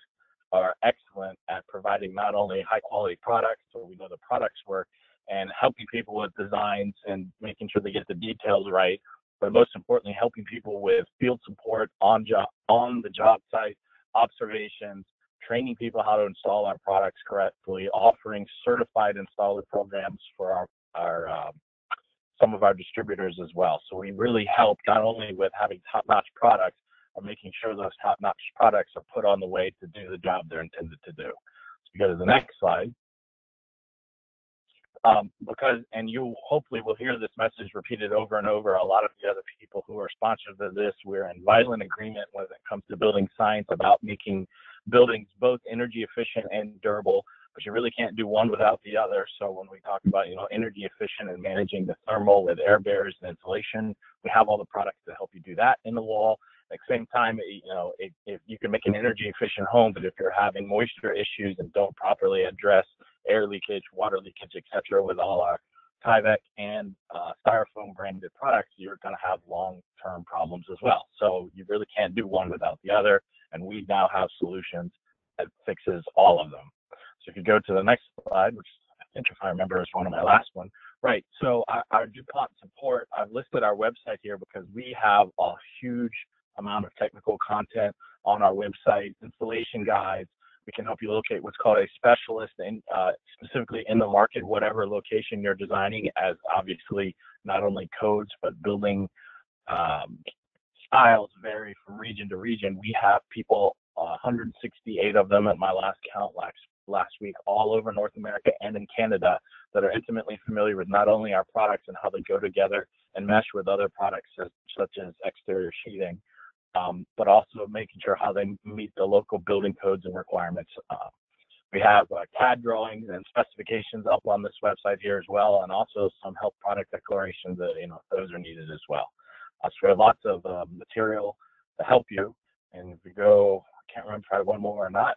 are excellent at providing not only high quality products, so we know the products work, and helping people with designs and making sure they get the details right, but most importantly, helping people with field support on the job site, observations, training people how to install our products correctly, offering certified installer programs for some of our distributors as well. So we really help not only with having top-notch products, but making sure those top-notch products are put on the way to do the job they're intended to do. So you go to the next slide. And you hopefully will hear this message repeated over and over. A lot of the other people who are sponsors of this, we're in violent agreement when it comes to building science about making buildings both energy efficient and durable, but you really can't do one without the other. So when we talk about, energy efficient and managing the thermal with air barriers and insulation, we have all the products to help you do that in the wall. At the same time, if you can make an energy efficient home, but if you're having moisture issues and don't properly address air leakage, water leakage, etc., with all our Tyvek and Styrofoam branded products, you're going to have long-term problems as well. So you really can't do one without the other, and we now have solutions that fixes all of them. So if you go to the next slide, which I think if I remember is one of my last one, right? So our DuPont support, I've listed our website here because we have a huge amount of technical content on our website, installation guides. We can help you locate what's called a specialist, and specifically in the market, whatever location you're designing, as obviously not only codes, but building styles vary from region to region. We have people, 168 of them at my last count last week, all over North America and in Canada, that are intimately familiar with not only our products and how they go together and mesh with other products such as exterior sheathing, but also making sure how they meet the local building codes and requirements. We have CAD drawings and specifications up on this website here as well, and also some health product declarations that, those are needed as well. So we have lots of material to help you. And if we go, I can't remember if I have one more or not.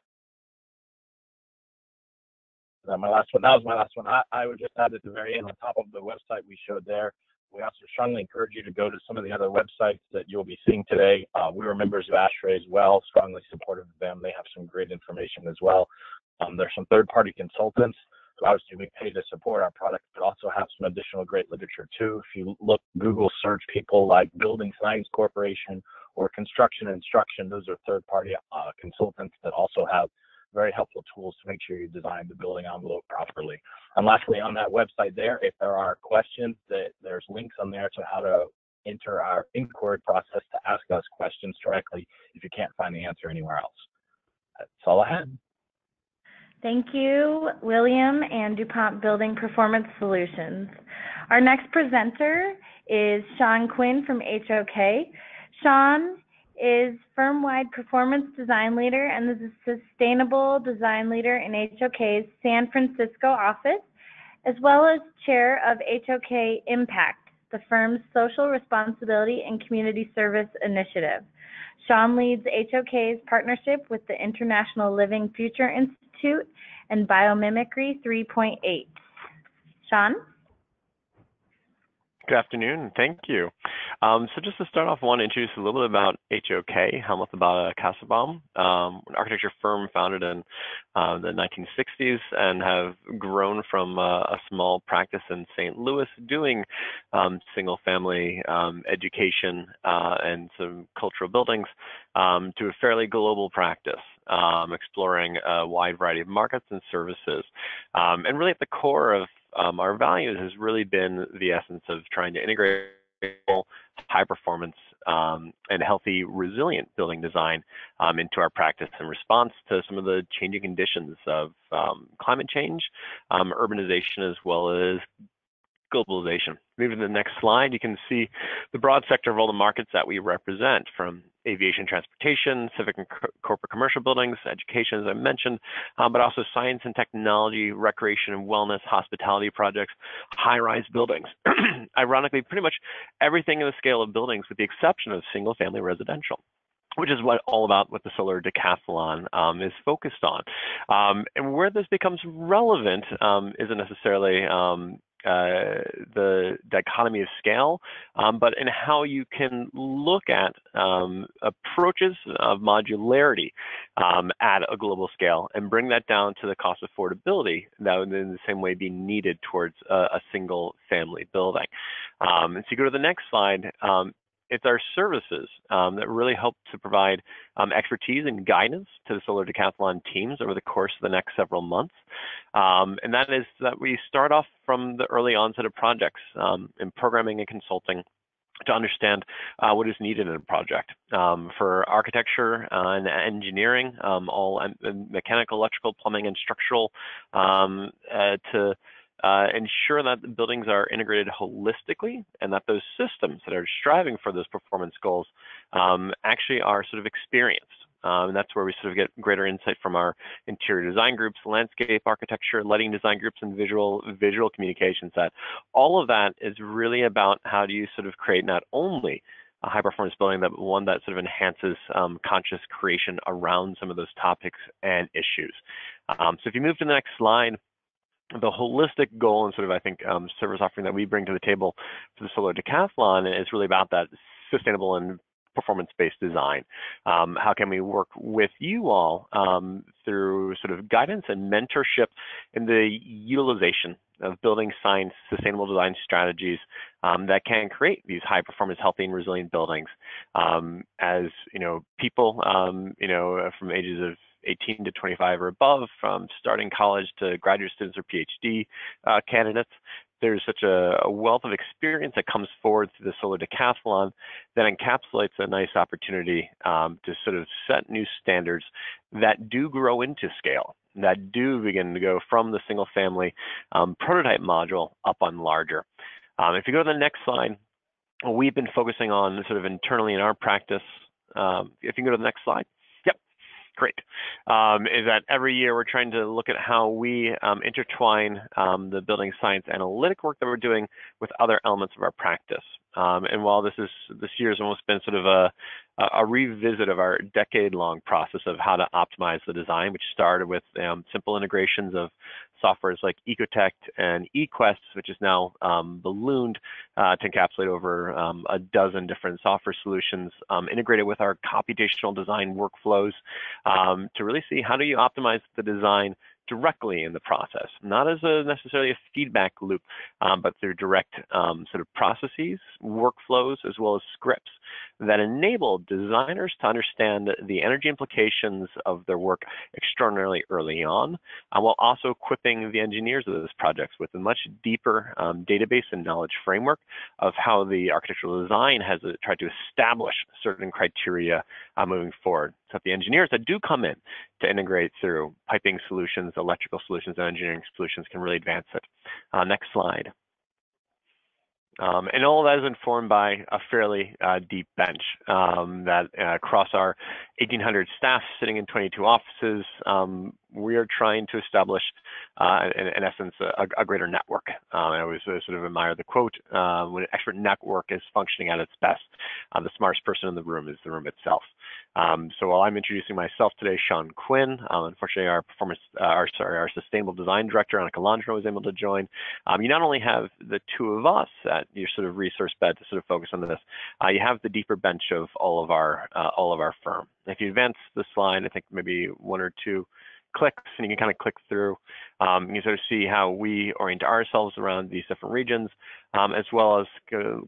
Is that my last one? That was my last one. I would just add at the very end, on top of the website we showed there, we also strongly encourage you to go to some of the other websites that you'll be seeing today. We were members of ASHRAE as well, strongly supportive of them. They have some great information as well. There's some third-party consultants who obviously we pay to support our product, but also have some additional great literature too. If you look, Google search people like Building Science Corporation or Construction Instruction, those are third-party consultants that also have very helpful tools to make sure you design the building envelope properly. And lastly, on that website there, if there are questions, there's links on there to how to enter our inquiry process to ask us questions directly if you can't find the answer anywhere else. That's all I had. Thank you, William and DuPont Building Performance Solutions. Our next presenter is Sean Quinn from HOK. Sean is firm-wide performance design leader and is a sustainable design leader in HOK's San Francisco office, as well as chair of HOK Impact, the firm's social responsibility and community service initiative. Sean leads HOK's partnership with the International Living Future Institute and Biomimicry 3.8. Sean? Good afternoon. Thank you. So just to start off, I want to introduce a little bit about HOK, Hellmuth, Obata + Kassabaum, an architecture firm founded in the 1960s and have grown from a small practice in St. Louis doing single-family education and some cultural buildings to a fairly global practice, exploring a wide variety of markets and services. And really at the core of our values has really been the essence of trying to integrate high performance and healthy, resilient building design into our practice in response to some of the changing conditions of climate change, urbanization, as well as globalization. Moving to the next slide, you can see the broad sector of all the markets that we represent, from aviation, transportation, civic and corporate commercial buildings, education, as I mentioned, but also science and technology, recreation and wellness, hospitality projects, high-rise buildings. Ironically, pretty much everything in the scale of buildings with the exception of single-family residential, which is what the Solar Decathlon is focused on. And where this becomes relevant isn't necessarily the dichotomy of scale, but in how you can look at approaches of modularity at a global scale and bring that down to the cost affordability that would in the same way be needed towards a single family building. And so you go to the next slide, it's our services that really help to provide expertise and guidance to the Solar Decathlon teams over the course of the next several months. And that is that we start off from the early onset of projects in programming and consulting to understand what is needed in a project for architecture and engineering, all mechanical, electrical, plumbing, and structural to ensure that the buildings are integrated holistically and that those systems that are striving for those performance goals actually are sort of experienced. And that's where we sort of get greater insight from our interior design groups, landscape architecture, lighting design groups, and visual communications. That all of that is really about how do you sort of create not only a high-performance building, but one that sort of enhances conscious creation around some of those topics and issues. So if you move to the next slide, the holistic goal and sort of, I think, service offering that we bring to the table for the Solar Decathlon is really about that sustainable and performance-based design. How can we work with you all through sort of guidance and mentorship in the utilization of building science, sustainable design strategies that can create these high-performance, healthy, and resilient buildings? As you know, people from ages of 18 to 25 or above, from starting college to graduate students or PhD candidates, there's such a wealth of experience that comes forward through the Solar Decathlon that encapsulates a nice opportunity to sort of set new standards that do grow into scale, that do begin to go from the single family prototype module up on larger. If you go to the next slide, we've been focusing on sort of internally in our practice. If you go to the next slide. Great, is that every year we're trying to look at how we intertwine the building science analytic work that we're doing with other elements of our practice. And while this year has almost been sort of a revisit of our decade-long process of how to optimize the design, which started with simple integrations of softwares like Ecotect and eQuest, which is now ballooned to encapsulate over a dozen different software solutions, integrated with our computational design workflows to really see how do you optimize the design directly in the process, not as necessarily a feedback loop, but through direct sort of processes, workflows, as well as scripts that enable designers to understand the energy implications of their work extraordinarily early on, while also equipping the engineers of those projects with a much deeper database and knowledge framework of how the architectural design has tried to establish certain criteria moving forward. So the engineers that do come in to integrate through piping solutions, electrical solutions, and engineering solutions can really advance it. Next slide. And all of that is informed by a fairly deep bench that across our 1,800 staff sitting in 22 offices, we are trying to establish, in essence, a greater network. I always sort of admire the quote, when an expert network is functioning at its best, the smartest person in the room is the room itself. So while I'm introducing myself today, Sean Quinn, unfortunately our Sustainable Design Director, Annika Landro, was able to join. You not only have the two of us at your sort of resource bed to sort of focus on this, you have the deeper bench of all of our firm. If you advance the slide, I think maybe one or two clicks, and you can kind of click through. You sort of see how we orient ourselves around these different regions, as well as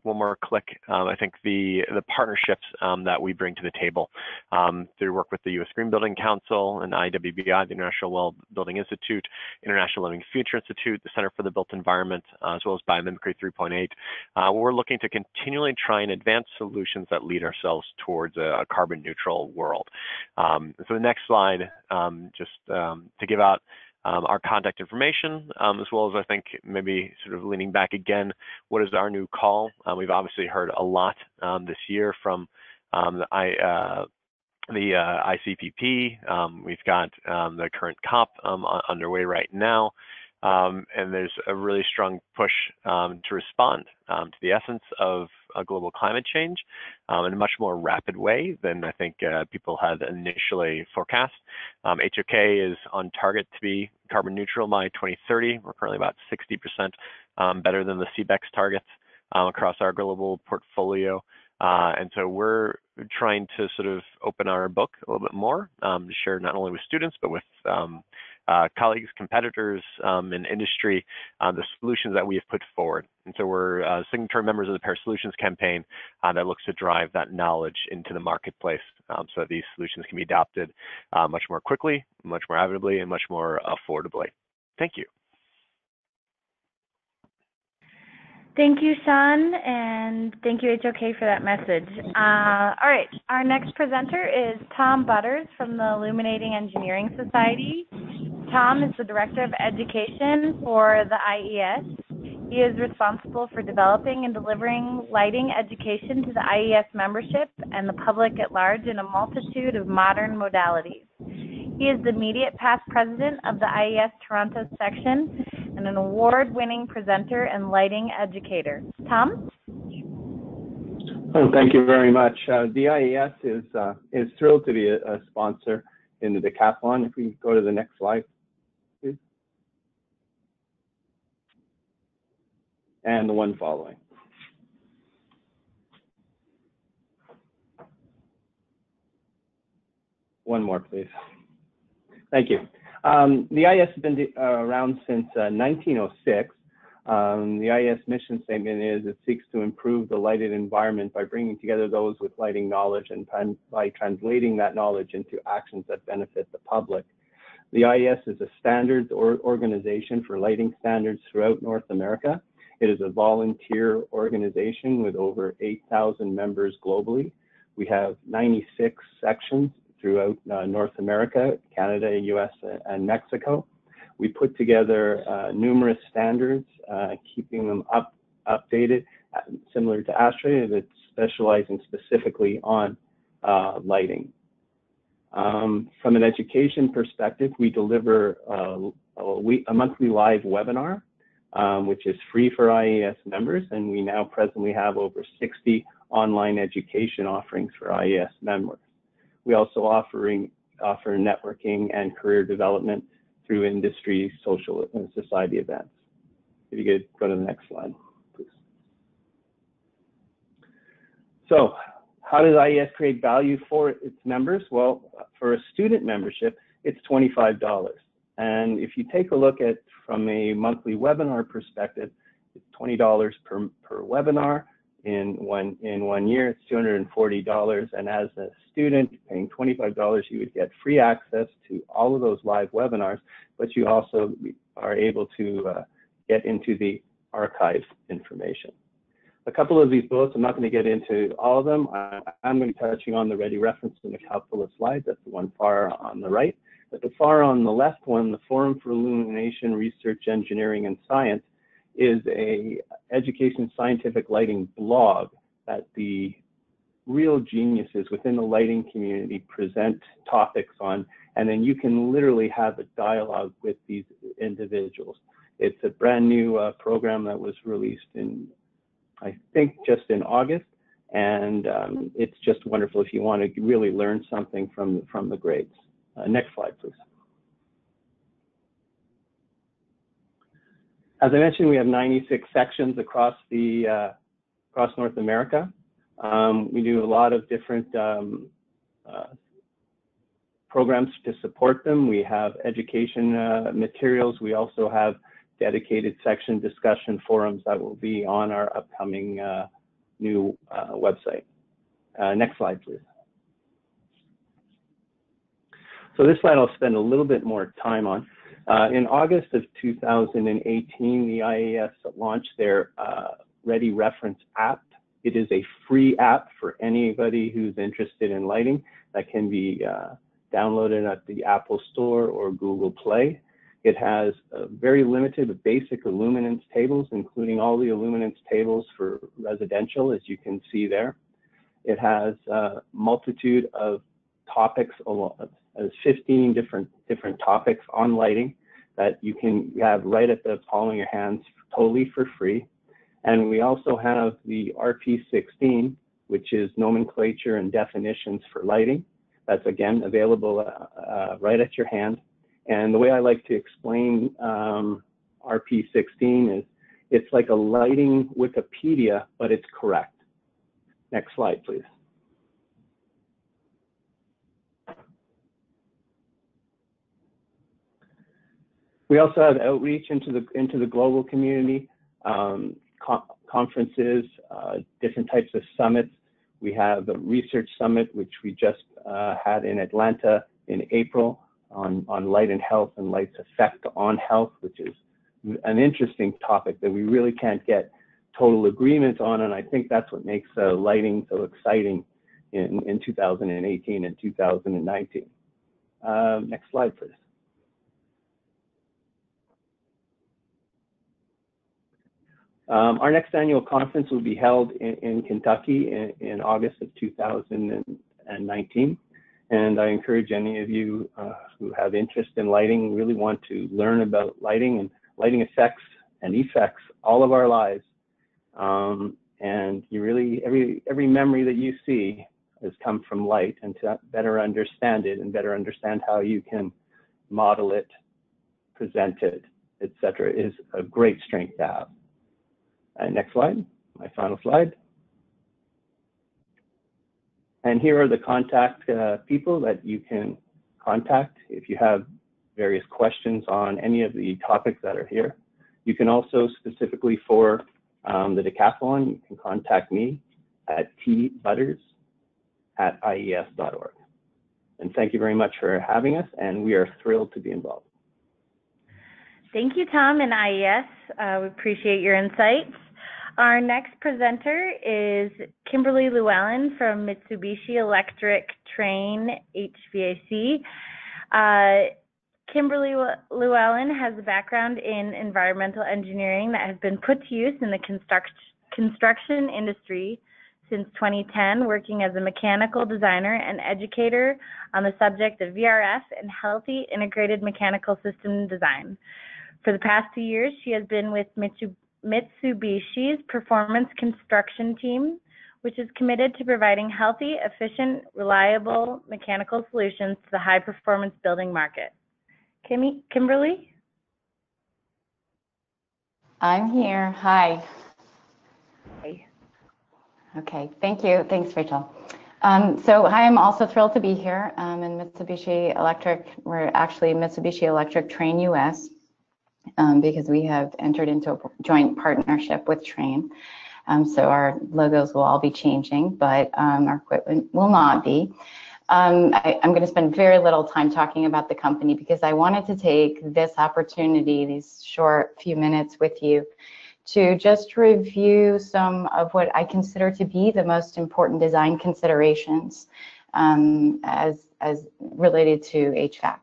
one more click. I think the partnerships that we bring to the table through work with the U.S. Green Building Council and IWBI, the International Well Building Institute, International Living Future Institute, the Center for the Built Environment, as well as Biomimicry 3.8. We're looking to continually try and advance solutions that lead ourselves towards a carbon neutral world. So the next slide, just to give out our contact information, as well as I think maybe sort of leaning back again, what is our new call? We've obviously heard a lot this year from the ICPP. We've got the current COP underway right now. And there's a really strong push to respond to the essence of global climate change in a much more rapid way than I think people had initially forecast. HOK is on target to be carbon neutral by 2030. We're currently about 60% better than the CBEX targets across our global portfolio. And so we're trying to sort of open our book a little bit more to share not only with students, but with colleagues, competitors, and industry, the solutions that we have put forward. And so we're signatory members of the Paris Solutions Campaign that looks to drive that knowledge into the marketplace so that these solutions can be adopted much more quickly, much more avidly, and much more affordably. Thank you. Thank you, Sean, and thank you, HOK, for that message. All right, our next presenter is Tom Butters from the Illuminating Engineering Society. Tom is the Director of Education for the IES. He is responsible for developing and delivering lighting education to the IES membership and the public at large in a multitude of modern modalities. He is the immediate past president of the IES Toronto section and an award-winning presenter and lighting educator. Tom? Oh, thank you very much. The IES is thrilled to be a sponsor in the decathlon. If we go to the next slide, please. And the one following. One more, please. Thank you. The IES has been around since 1906. The IES mission statement is it seeks to improve the lighted environment by bringing together those with lighting knowledge and by translating that knowledge into actions that benefit the public. The IES is a standards organization for lighting standards throughout North America. It is a volunteer organization with over 8,000 members globally. We have 96 sections throughout North America, Canada, US, and Mexico. We put together numerous standards, keeping them updated, similar to ASHRAE, that's specializing specifically on lighting. From an education perspective, we deliver a monthly live webinar, which is free for IES members, and we now presently have over 60 online education offerings for IES members. We also offer networking and career development through industry, social, and society events. If you could go to the next slide, please. So how does IES create value for its members? Well, for a student membership, it's $25. And if you take a look at from a monthly webinar perspective, it's $20 per webinar. in one year. It's $240, and as a student paying $25, you would get free access to all of those live webinars, but you also are able to get into the archive information. A couple of these bullets, I'm not going to get into all of them. I'm going to be touching on the ready reference in a couple of slides. That's the one far on the right. But the far on the left one, the Forum for Illumination, Research, Engineering, and Science, is a education scientific lighting blog that the real geniuses within the lighting community present topics on, and then you can literally have a dialogue with these individuals. It's a brand new program that was released in, I think, just in August, and it's just wonderful if you want to really learn something from the grades. Next slide, please. As I mentioned, we have 96 sections across North America. We do a lot of different programs to support them. We have education materials. We also have dedicated section discussion forums that will be on our upcoming new website. Next slide, please. So this slide I'll spend a little bit more time on. In August of 2018, the IAS launched their Ready Reference app. It is a free app for anybody who's interested in lighting that can be downloaded at the Apple Store or Google Play. It has a very limited basic illuminance tables, including all the illuminance tables for residential, as you can see there. It has a multitude of topics, as 15 different topics on lighting that you can have right at the palm of your hands totally for free. And we also have the RP16, which is nomenclature and definitions for lighting. That's again available right at your hand. And the way I like to explain RP16 is it's like a lighting Wikipedia, but it's correct. Next slide, please. We also have outreach into the global community, conferences, different types of summits. We have a research summit, which we just had in Atlanta in April on light and health and light's effect on health, which is an interesting topic that we really can't get total agreement on. And I think that's what makes lighting so exciting in 2018 and 2019. Next slide, please. Our next annual conference will be held in Kentucky in August of 2019, and I encourage any of you who have interest in lighting, really want to learn about lighting and lighting effects and effects all of our lives. And you really, every memory that you see has come from light, and to better understand it and better understand how you can model it, present it, etc., is a great strength to have. Next slide, my final slide. And here are the contact people that you can contact if you have various questions on any of the topics that are here. You can also, specifically for the decathlon, you can contact me at tbutters@ies.org. And thank you very much for having us, and we are thrilled to be involved. Thank you, Tom and IES. We appreciate your insights. Our next presenter is Kimberly Llewellyn from Mitsubishi Electric Train HVAC. Kimberly Llewellyn has a background in environmental engineering that has been put to use in the construction industry since 2010, working as a mechanical designer and educator on the subject of VRF and healthy integrated mechanical system design. For the past 2 years, she has been with Mitsubishi's performance construction team, which is committed to providing healthy, efficient, reliable mechanical solutions to the high-performance building market. Kimberly? I'm here. Hi. Hi. Okay, thank you. Thanks, Rachel. So hi, I'm also thrilled to be here in Mitsubishi Electric. We're actually Mitsubishi Electric Train US because we have entered into a joint partnership with Train. So our logos will all be changing, but our equipment will not be. I'm going to spend very little time talking about the company because I wanted to take this opportunity, these short few minutes with you, to just review some of what I consider to be the most important design considerations as related to HVAC.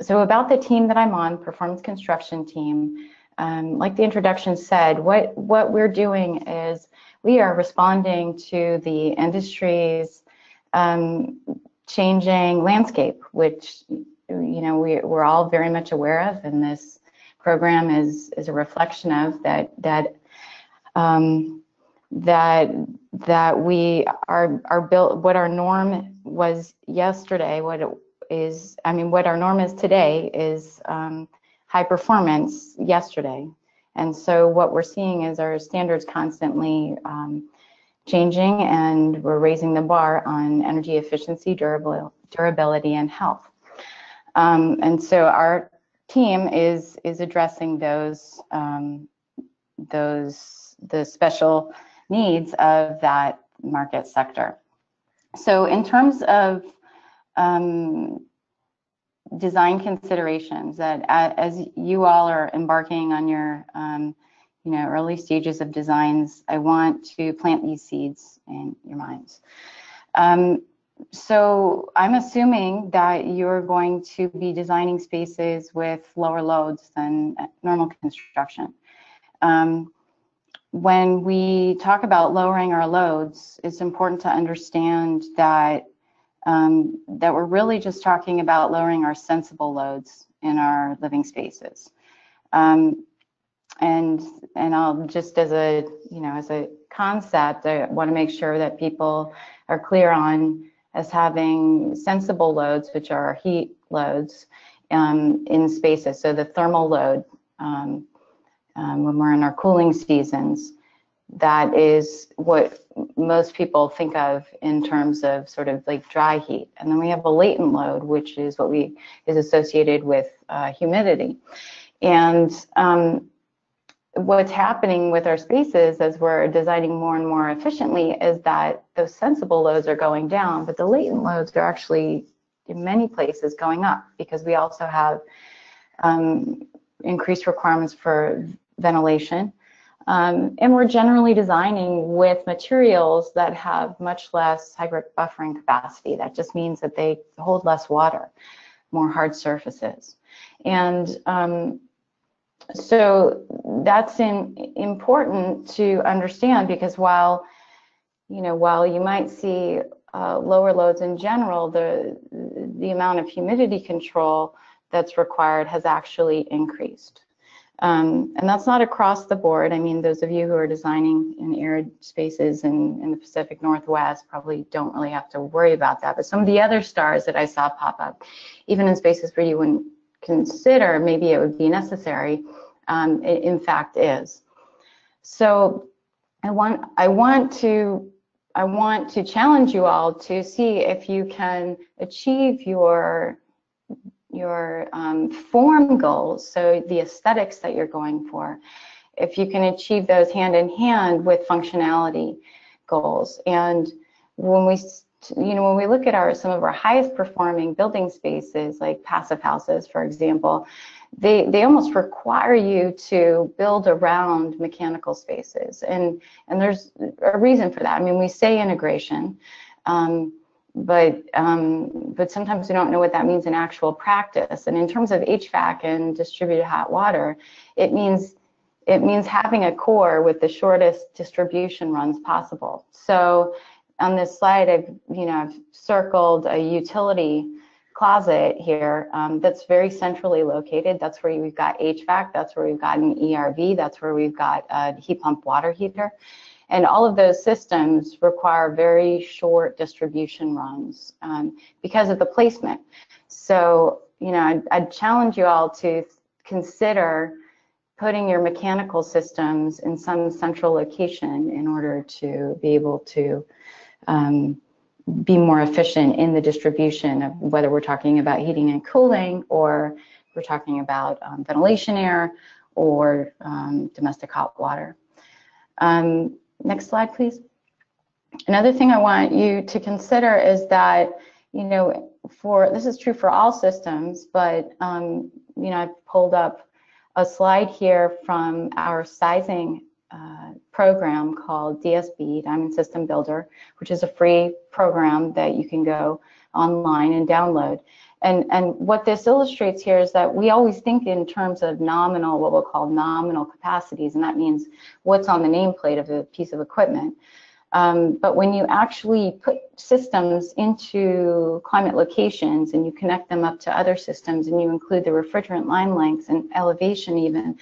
So about the team that I'm on, Performance Construction Team, like the introduction said, what we're doing is we are responding to the industry's changing landscape, which we're all very much aware of, and this program is a reflection of that. That we are built. What our norm was yesterday, what it is, what our norm is today is high performance yesterday, and so what we're seeing is our standards constantly changing, and we're raising the bar on energy efficiency, durability, and health. And so our team is addressing the special needs of that market sector. So in terms of design considerations, that as you all are embarking on your early stages of designs, I want to plant these seeds in your minds. So I'm assuming that you're going to be designing spaces with lower loads than normal construction. When we talk about lowering our loads, it's important to understand that that we're really just talking about lowering our sensible loads in our living spaces. And I'll just, as a as a concept, I want to make sure that people are clear on as having sensible loads, which are heat loads in spaces. So the thermal load when we're in our cooling seasons, that is what most people think of in terms of sort of like dry heat. And then we have a latent load, which is what is associated with humidity. And what's happening with our spaces as we're designing more and more efficiently is that those sensible loads are going down, but the latent loads are actually in many places going up because we also have increased requirements for ventilation. And we're generally designing with materials that have much less hybric buffering capacity. That just means that they hold less water, more hard surfaces. And so that's important to understand, because while you might see lower loads in general, the amount of humidity control that's required has actually increased. And that's not across the board. Those of you who are designing in arid spaces in the Pacific Northwest probably don't really have to worry about that. But some of the other stars that I saw pop up, even in spaces where you wouldn't consider maybe it would be necessary, it in fact is. So I want to challenge you all to see if you can achieve your form goals, so the aesthetics that you're going for, if you can achieve those hand in hand with functionality goals. And when we when we look at some of our highest performing building spaces, like passive houses, for example, they almost require you to build around mechanical spaces, and there's a reason for that. We say integration, but sometimes we don't know what that means in actual practice. And in terms of HVAC and distributed hot water, it means having a core with the shortest distribution runs possible. So on this slide, I've circled a utility closet here that's very centrally located. That's where we've got HVAC, that's where we've got an ERV, that's where we've got a heat pump water heater. And all of those systems require very short distribution runs because of the placement. So, I'd challenge you all to consider putting your mechanical systems in some central location in order to be able to be more efficient in the distribution of whether we're talking about heating and cooling, or we're talking about ventilation air, or domestic hot water. Next slide, please. Another thing I want you to consider is that, you know, for this is true for all systems, but you know, I've pulled up a slide here from our sizing program called DSB, Diamond System Builder, which is a free program that you can go online and download. And what this illustrates here is that we always think in terms of nominal, what we'll call nominal capacities, and that means what's on the nameplate of a piece of equipment. But when you actually put systems into climate locations and you connect them up to other systems and you include the refrigerant line lengths and elevation even,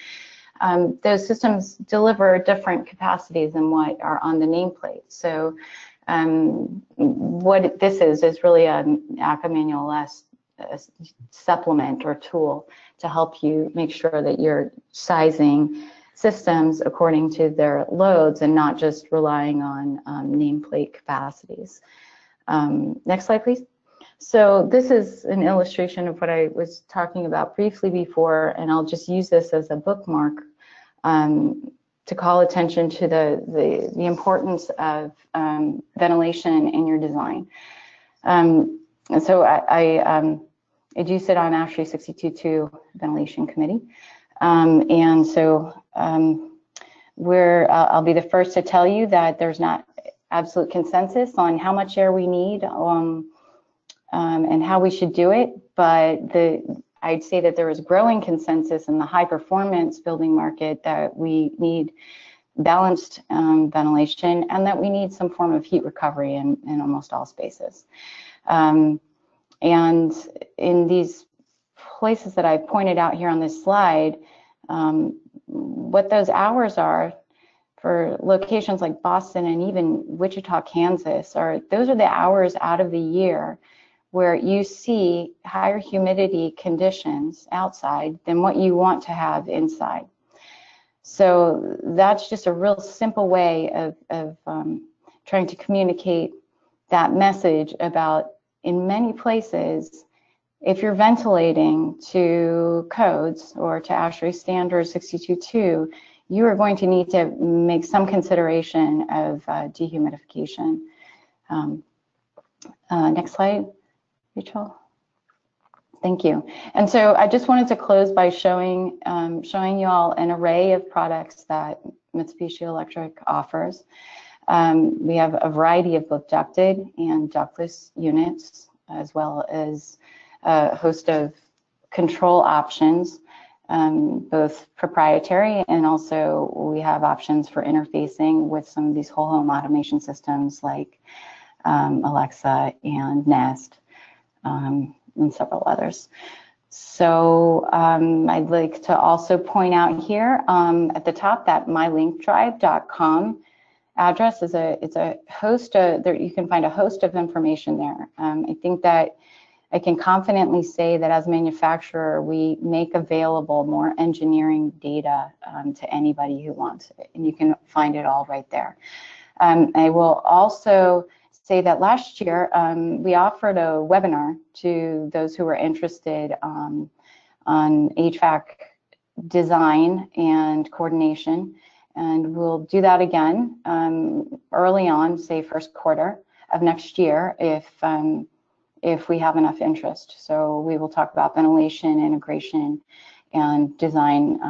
those systems deliver different capacities than what are on the nameplate. So what this is really an ACCA Manual S supplement or tool to help you make sure that you're sizing systems according to their loads and not just relying on nameplate capacities. Next slide, please. So this is an illustration of what I was talking about briefly before, and I'll just use this as a bookmark to call attention to the importance of ventilation in your design. And so I do sit on ASHRAE 62-2 Ventilation Committee. And so I'll be the first to tell you that there's not absolute consensus on how much air we need and how we should do it, but I'd say that there is growing consensus in the high performance building market that we need balanced ventilation and that we need some form of heat recovery in almost all spaces. And in these places that I pointed out here on this slide, what those hours are for locations like Boston and even Wichita, Kansas, those are the hours out of the year where you see higher humidity conditions outside than what you want to have inside. So that's just a real simple way of trying to communicate that message about, in many places, if you're ventilating to codes or to ASHRAE standard 62-2, you are going to need to make some consideration of dehumidification. Next slide, Rachel. Thank you. And so I just wanted to close by showing, showing you all an array of products that Mitsubishi Electric offers. We have a variety of both ducted and ductless units, as well as a host of control options, both proprietary, and also we have options for interfacing with some of these whole home automation systems like Alexa and Nest and several others. So I'd like to also point out here at the top that mylinkdrive.com address is a host of, you can find a host of information there. I think that I can confidently say that as a manufacturer, we make available more engineering data to anybody who wants it, and you can find it all right there. I will also say that last year, we offered a webinar to those who were interested on HVAC design and coordination, and we'll do that again early on, say first quarter of next year, if we have enough interest. So we will talk about ventilation, integration, and design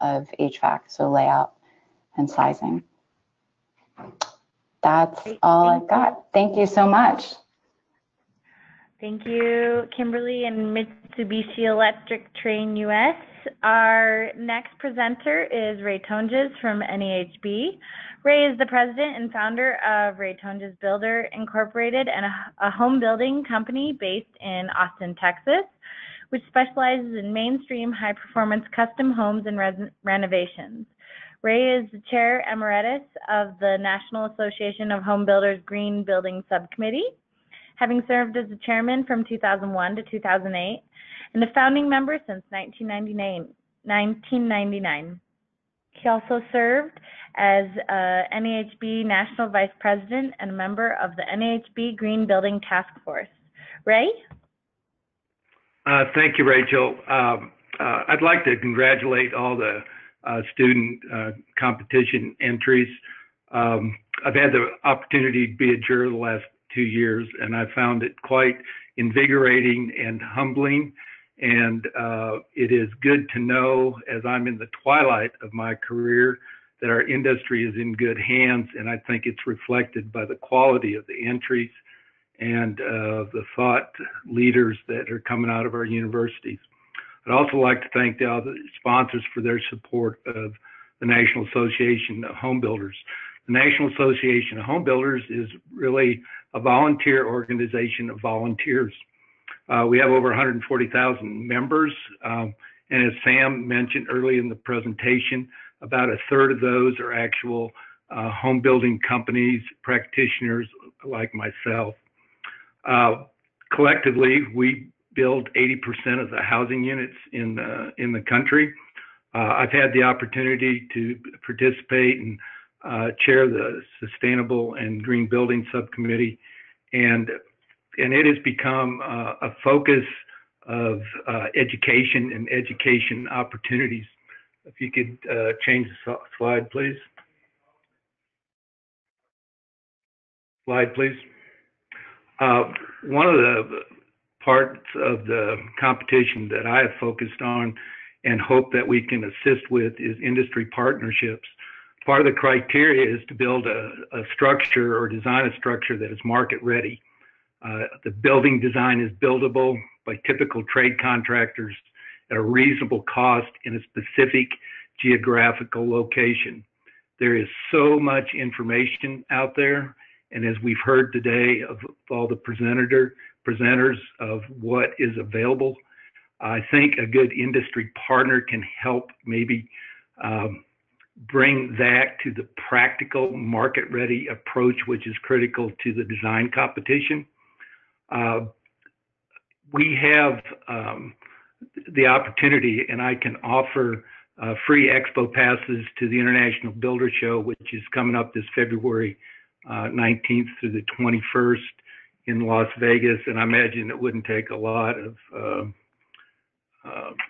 of HVAC, so layout and sizing. That's all I've got. Thank you so much. Thank you, Kimberly and Mitsubishi Electric Train US. Our next presenter is Ray Tonges from NEHB. Ray is the president and founder of Ray Tonges Builder Incorporated, and a home building company based in Austin, Texas, which specializes in mainstream high-performance custom homes and renovations. Ray is the chair emeritus of the National Association of Home Builders Green Building Subcommittee, having served as the chairman from 2001 to 2008, and a founding member since 1999. He also served as NAHB National Vice President and a member of the NAHB Green Building Task Force. Ray? Thank you, Rachel. I'd like to congratulate all the student competition entries. I've had the opportunity to be a juror the last 2 years, and I found it quite invigorating and humbling. And it is good to know, as I'm in the twilight of my career, that our industry is in good hands, and I think it's reflected by the quality of the entries and the thought leaders that are coming out of our universities. I'd also like to thank the other sponsors for their support of the National Association of Home Builders. The National Association of Home Builders is really a volunteer organization of volunteers. We have over 140,000 members, and as Sam mentioned early in the presentation, about a third of those are actual home building companies, practitioners like myself. Collectively, we build 80% of the housing units in the country. I've had the opportunity to participate and chair the Sustainable and Green Building Subcommittee, and it has become a focus of education and education opportunities. If you could change the slide, please. Slide, please. One of the parts of the competition that I have focused on and hope that we can assist with is industry partnerships. Part of the criteria is to build a structure or design a structure that is market ready. The building design is buildable by typical trade contractors at a reasonable cost in a specific geographical location. There is so much information out there, and as we've heard today of all the presenters of what is available, I think a good industry partner can help maybe bring that to the practical market-ready approach, which is critical to the design competition. We have the opportunity, and I can offer free expo passes to the International Builder Show, which is coming up this February 19th through the 21st in Las Vegas. And I imagine it wouldn't take a lot of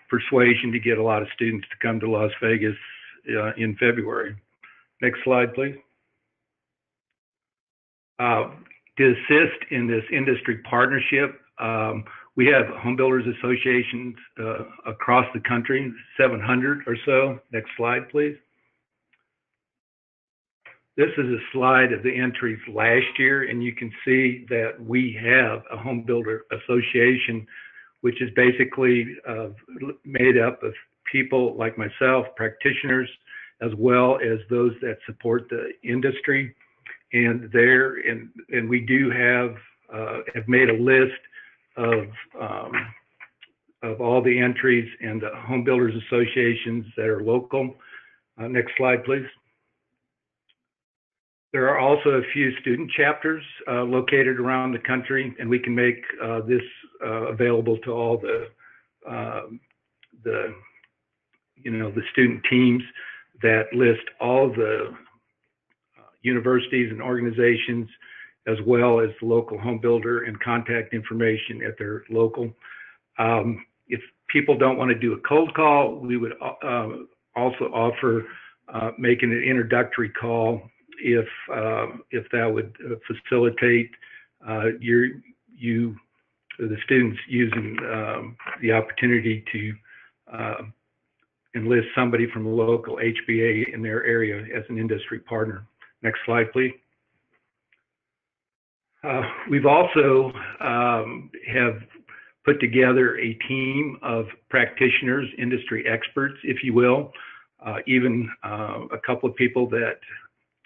persuasion to get a lot of students to come to Las Vegas in February. Next slide, please. To assist in this industry partnership, we have home builders associations across the country, 700 or so. Next slide, please. This is a slide of the entries last year, and you can see that we have a home builder association, which is basically made up of people like myself, practitioners, as well as those that support the industry. And we do have made a list of all the entries and the home builders associations that are local. Next slide, please. There are also a few student chapters located around the country, and we can make this available to all the student teams that list all the universities and organizations, as well as the local home builder and contact information at their local. If people don't want to do a cold call, we would also offer making an introductory call if that would facilitate the students using the opportunity to enlist somebody from a local HBA in their area as an industry partner. Next slide, please. We've also have put together a team of practitioners, industry experts, if you will, even a couple of people that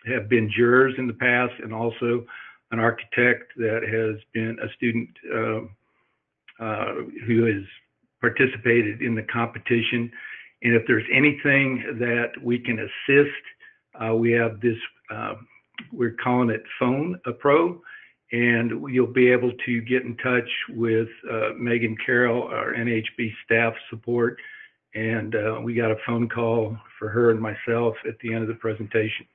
have been jurors in the past, and also an architect that has been a student who has participated in the competition. And if there's anything that we can assist, we have this, we're calling it Phone a Pro, and you'll be able to get in touch with Megan Carroll, our NHB staff support, and we got a phone call for her and myself at the end of the presentation.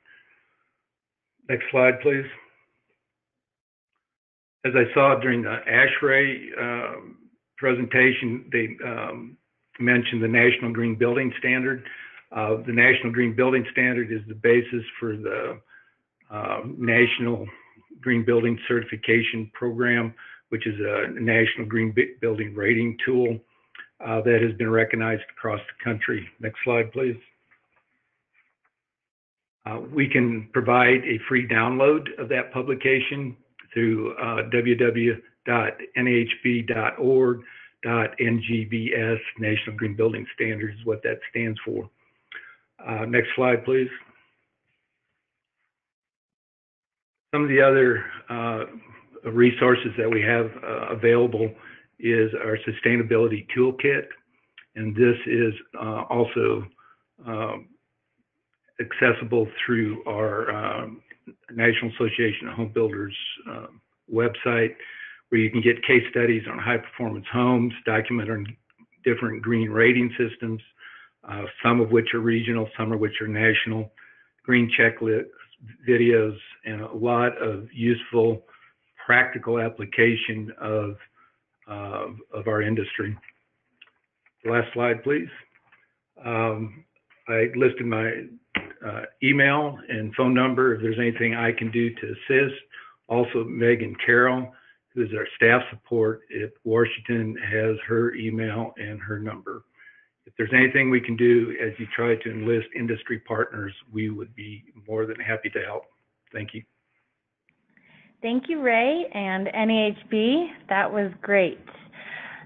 Next slide, please. As I saw during the ASHRAE presentation, they mentioned the National Green Building Standard. The National Green Building Standard is the basis for the National Green Building Certification Program, which is a national green building rating tool that has been recognized across the country. Next slide, please. We can provide a free download of that publication through www.nhb.org/NGBS, National Green Building Standards, what that stands for. Next slide, please. Some of the other resources that we have available is our Sustainability Toolkit, and this is also accessible through our National Association of Home Builders website, where you can get case studies on high-performance homes, document on different green rating systems, some of which are regional, some of which are national, green checklist videos, and a lot of useful practical application of our industry. Last slide, please. I listed my email and phone number if there's anything I can do to assist. Also, Megan Carroll, who is our staff support at Washington, has her email and her number. If there's anything we can do as you try to enlist industry partners, we would be more than happy to help. Thank you. Thank you, Ray and NAHB. That was great.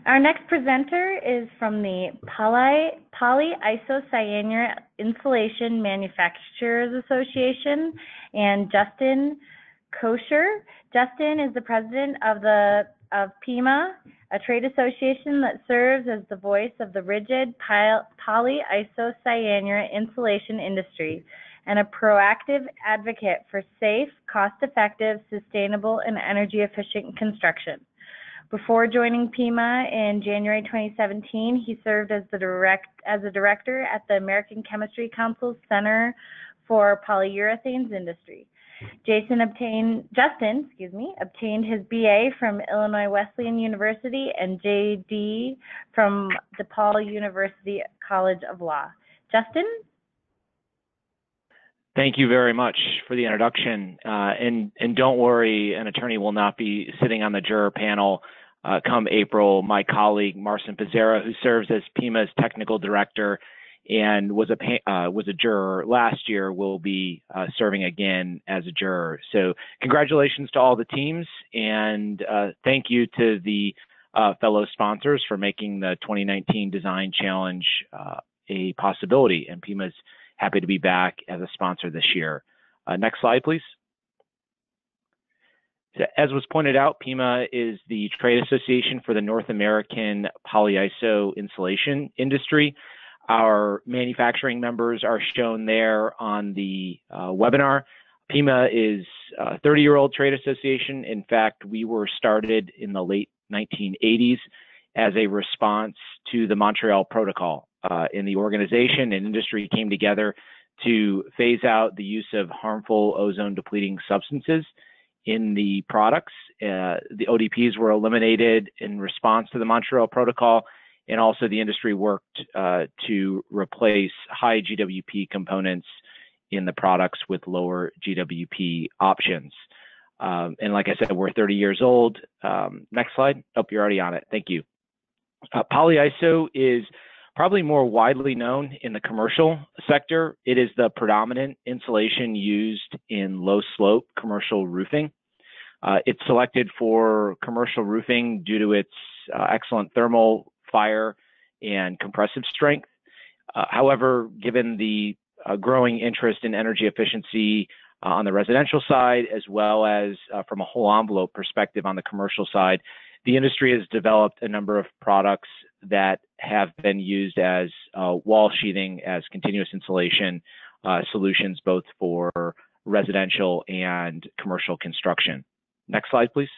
Our next presenter is from the Poly Isocyanurate Insulation Manufacturers Association, and Justin Koscher. Justin is the president of PIMA, a trade association that serves as the voice of the rigid poly isocyanurate insulation industry, and a proactive advocate for safe, cost-effective, sustainable, and energy-efficient construction. Before joining PIMA in January 2017, he served as a director at the American Chemistry Council Center for Polyurethanes Industry. Justin obtained his BA from Illinois Wesleyan University and JD from DePaul University College of Law. Justin? Thank you very much for the introduction. And don't worry, an attorney will not be sitting on the juror panel come April. My colleague, Marcin Pizera, who serves as PIMA's technical director and was a juror last year, will be serving again as a juror. So congratulations to all the teams, and thank you to the fellow sponsors for making the 2019 Design Challenge a possibility, and PIMA's happy to be back as a sponsor this year. Next slide, please. So, as was pointed out, PIMA is the trade association for the North American polyiso insulation industry. Our manufacturing members are shown there on the webinar. PIMA is a 30-year-old trade association. In fact, we were started in the late 1980s as a response to the Montreal Protocol. In the organization and industry came together to phase out the use of harmful ozone-depleting substances in the products. The ODPs were eliminated in response to the Montreal Protocol, and also the industry worked to replace high GWP components in the products with lower GWP options. And like I said, we're 30 years old. Next slide. Oh, you're already on it. Thank you. Polyiso is probably more widely known in the commercial sector. It is the predominant insulation used in low slope commercial roofing. It's selected for commercial roofing due to its excellent thermal, fire, and compressive strength. However, given the growing interest in energy efficiency on the residential side, as well as from a whole envelope perspective on the commercial side, the industry has developed a number of products that have been used as wall sheathing, as continuous insulation solutions, both for residential and commercial construction. Next slide, please.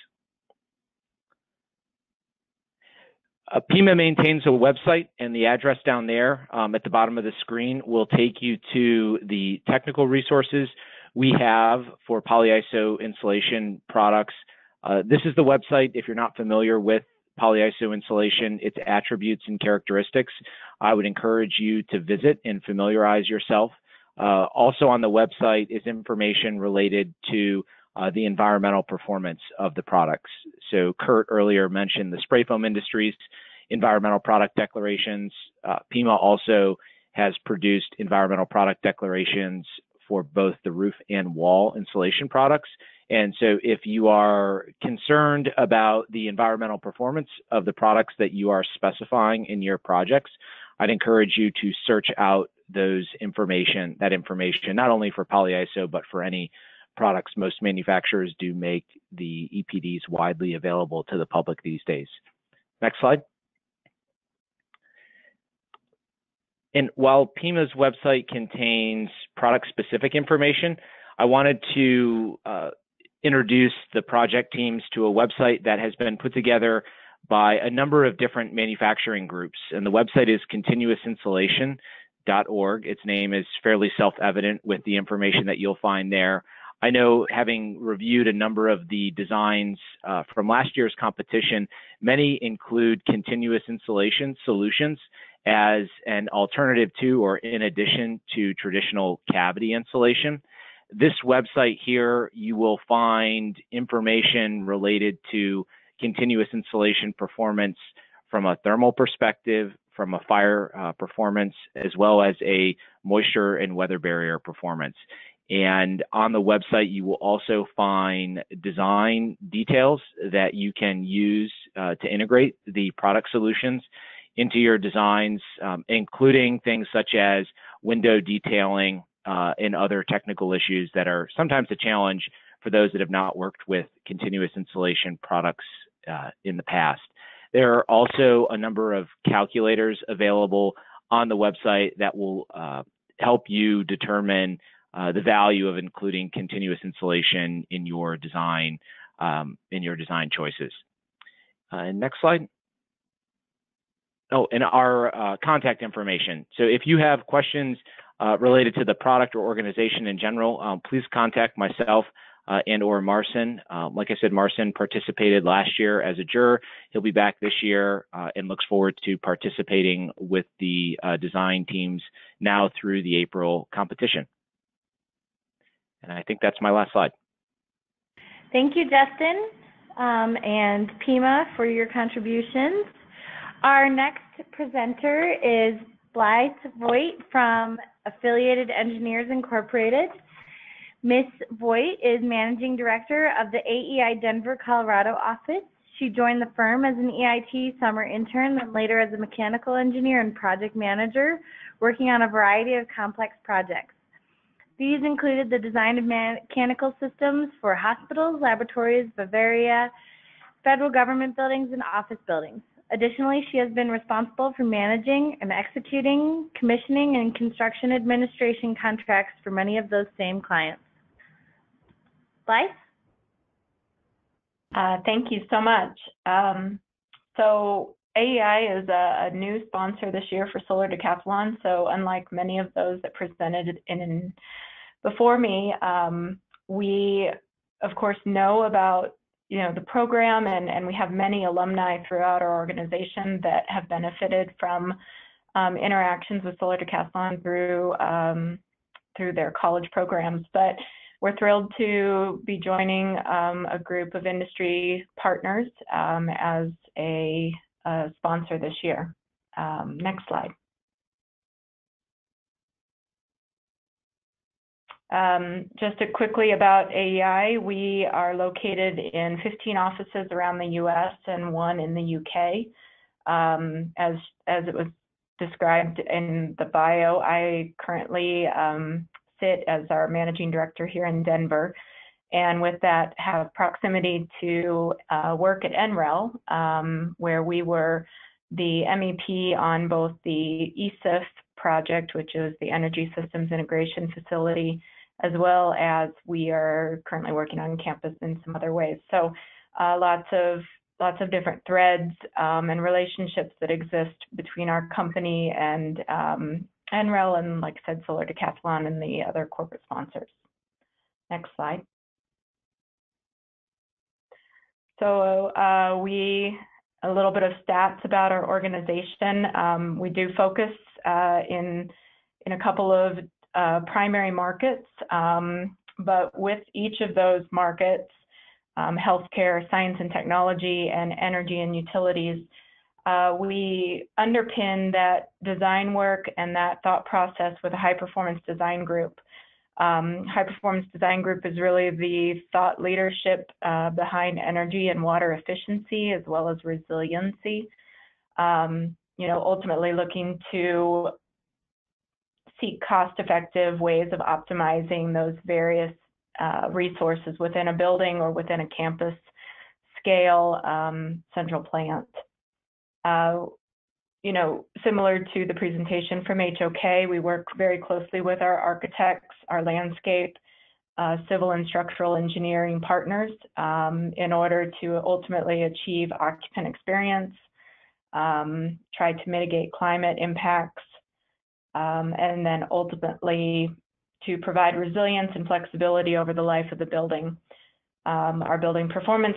PIMA maintains a website, and the address down there at the bottom of the screen will take you to the technical resources we have for polyiso insulation products. This is the website if you're not familiar with polyiso insulation, its attributes and characteristics. I would encourage you to visit and familiarize yourself. Also on the website is information related to the environmental performance of the products. So Kurt earlier mentioned the spray foam industry's environmental product declarations. PEMA also has produced environmental product declarations for both the roof and wall insulation products. And so if you are concerned about the environmental performance of the products that you are specifying in your projects, I'd encourage you to search out that information, not only for polyiso, but for any products. Most manufacturers do make the EPDs widely available to the public these days. Next slide. And while PEMA's website contains product-specific information, I wanted to introduce the project teams to a website that has been put together by a number of different manufacturing groups. And the website is continuousinsulation.org. Its name is fairly self-evident with the information that you'll find there. I know, having reviewed a number of the designs from last year's competition, many include continuous insulation solutions as an alternative to or in addition to traditional cavity insulation. This website here, you will find information related to continuous insulation performance from a thermal perspective, from a fire performance, as well as a moisture and weather barrier performance. And on the website, you will also find design details that you can use to integrate the product solutions into your designs, including things such as window detailing and other technical issues that are sometimes a challenge for those that have not worked with continuous insulation products in the past. There are also a number of calculators available on the website that will help you determine the value of including continuous insulation in your design choices. Next slide. Oh, and our contact information. So if you have questions related to the product or organization in general, please contact myself and or Marcin. Like I said, Marcin participated last year as a juror. He'll be back this year and looks forward to participating with the design teams now through the April competition. And I think that's my last slide. Thank you, Justin, and PEMA for your contributions. Our next presenter is Blythe Voigt from Affiliated Engineers, Incorporated. Ms. Voigt is Managing Director of the AEI Denver, Colorado office. She joined the firm as an EIT summer intern, then later as a mechanical engineer and project manager, working on a variety of complex projects. These included the design of mechanical systems for hospitals, laboratories, Bavaria, federal government buildings, and office buildings. Additionally, she has been responsible for managing and executing commissioning and construction administration contracts for many of those same clients. Blythe? Thank you so much. So AEI is a new sponsor this year for Solar Decathlon. So unlike many of those that presented in before me, we of course know about the program, and we have many alumni throughout our organization that have benefited from interactions with Solar Decathlon through through their college programs. But we're thrilled to be joining a group of industry partners as a sponsor this year. Next slide. Just quickly about AEI, we are located in 15 offices around the U.S. and one in the U.K. As it was described in the bio, I currently sit as our managing director here in Denver, and with that have proximity to work at NREL, where we were the MEP on both the ESIF project, which is the Energy Systems Integration Facility, as well as we are currently working on campus in some other ways. So lots of different threads and relationships that exist between our company and NREL and, like I said, Solar Decathlon and the other corporate sponsors. Next slide. So we a little bit of stats about our organization. We do focus in a couple of primary markets, but with each of those markets, healthcare, science and technology, and energy and utilities, we underpin that design work and that thought process with a high-performance design group. High-performance design group is really the thought leadership behind energy and water efficiency as well as resiliency. You know, ultimately looking to seek cost-effective ways of optimizing those various resources within a building or within a campus scale central plant. You know, similar to the presentation from HOK, we work very closely with our architects, our landscape, civil and structural engineering partners in order to ultimately achieve occupant experience, try to mitigate climate impacts, and then ultimately to provide resilience and flexibility over the life of the building. Our building performance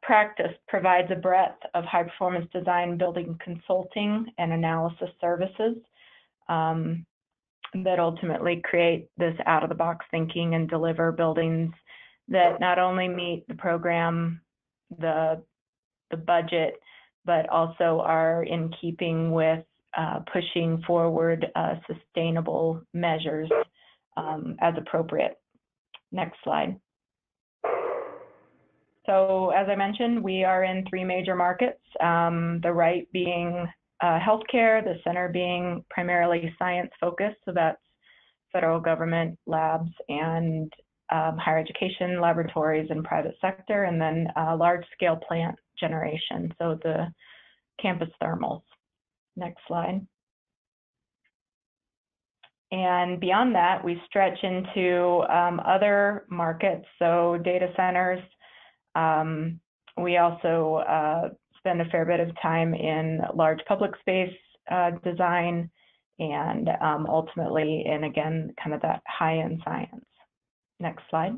practice provides a breadth of high-performance design building consulting and analysis services that ultimately create this out-of-the-box thinking and deliver buildings that not only meet the program, the budget, but also are in keeping with pushing forward sustainable measures as appropriate. Next slide. So as I mentioned, we are in three major markets, the right being healthcare, the center being primarily science-focused, so that's federal government labs and higher education, laboratories, and private sector, and then large-scale plant generation, so the campus thermals. Next slide. And beyond that, we stretch into other markets, so data centers. We also spend a fair bit of time in large public space design and ultimately in, again, kind of that high-end science. Next slide.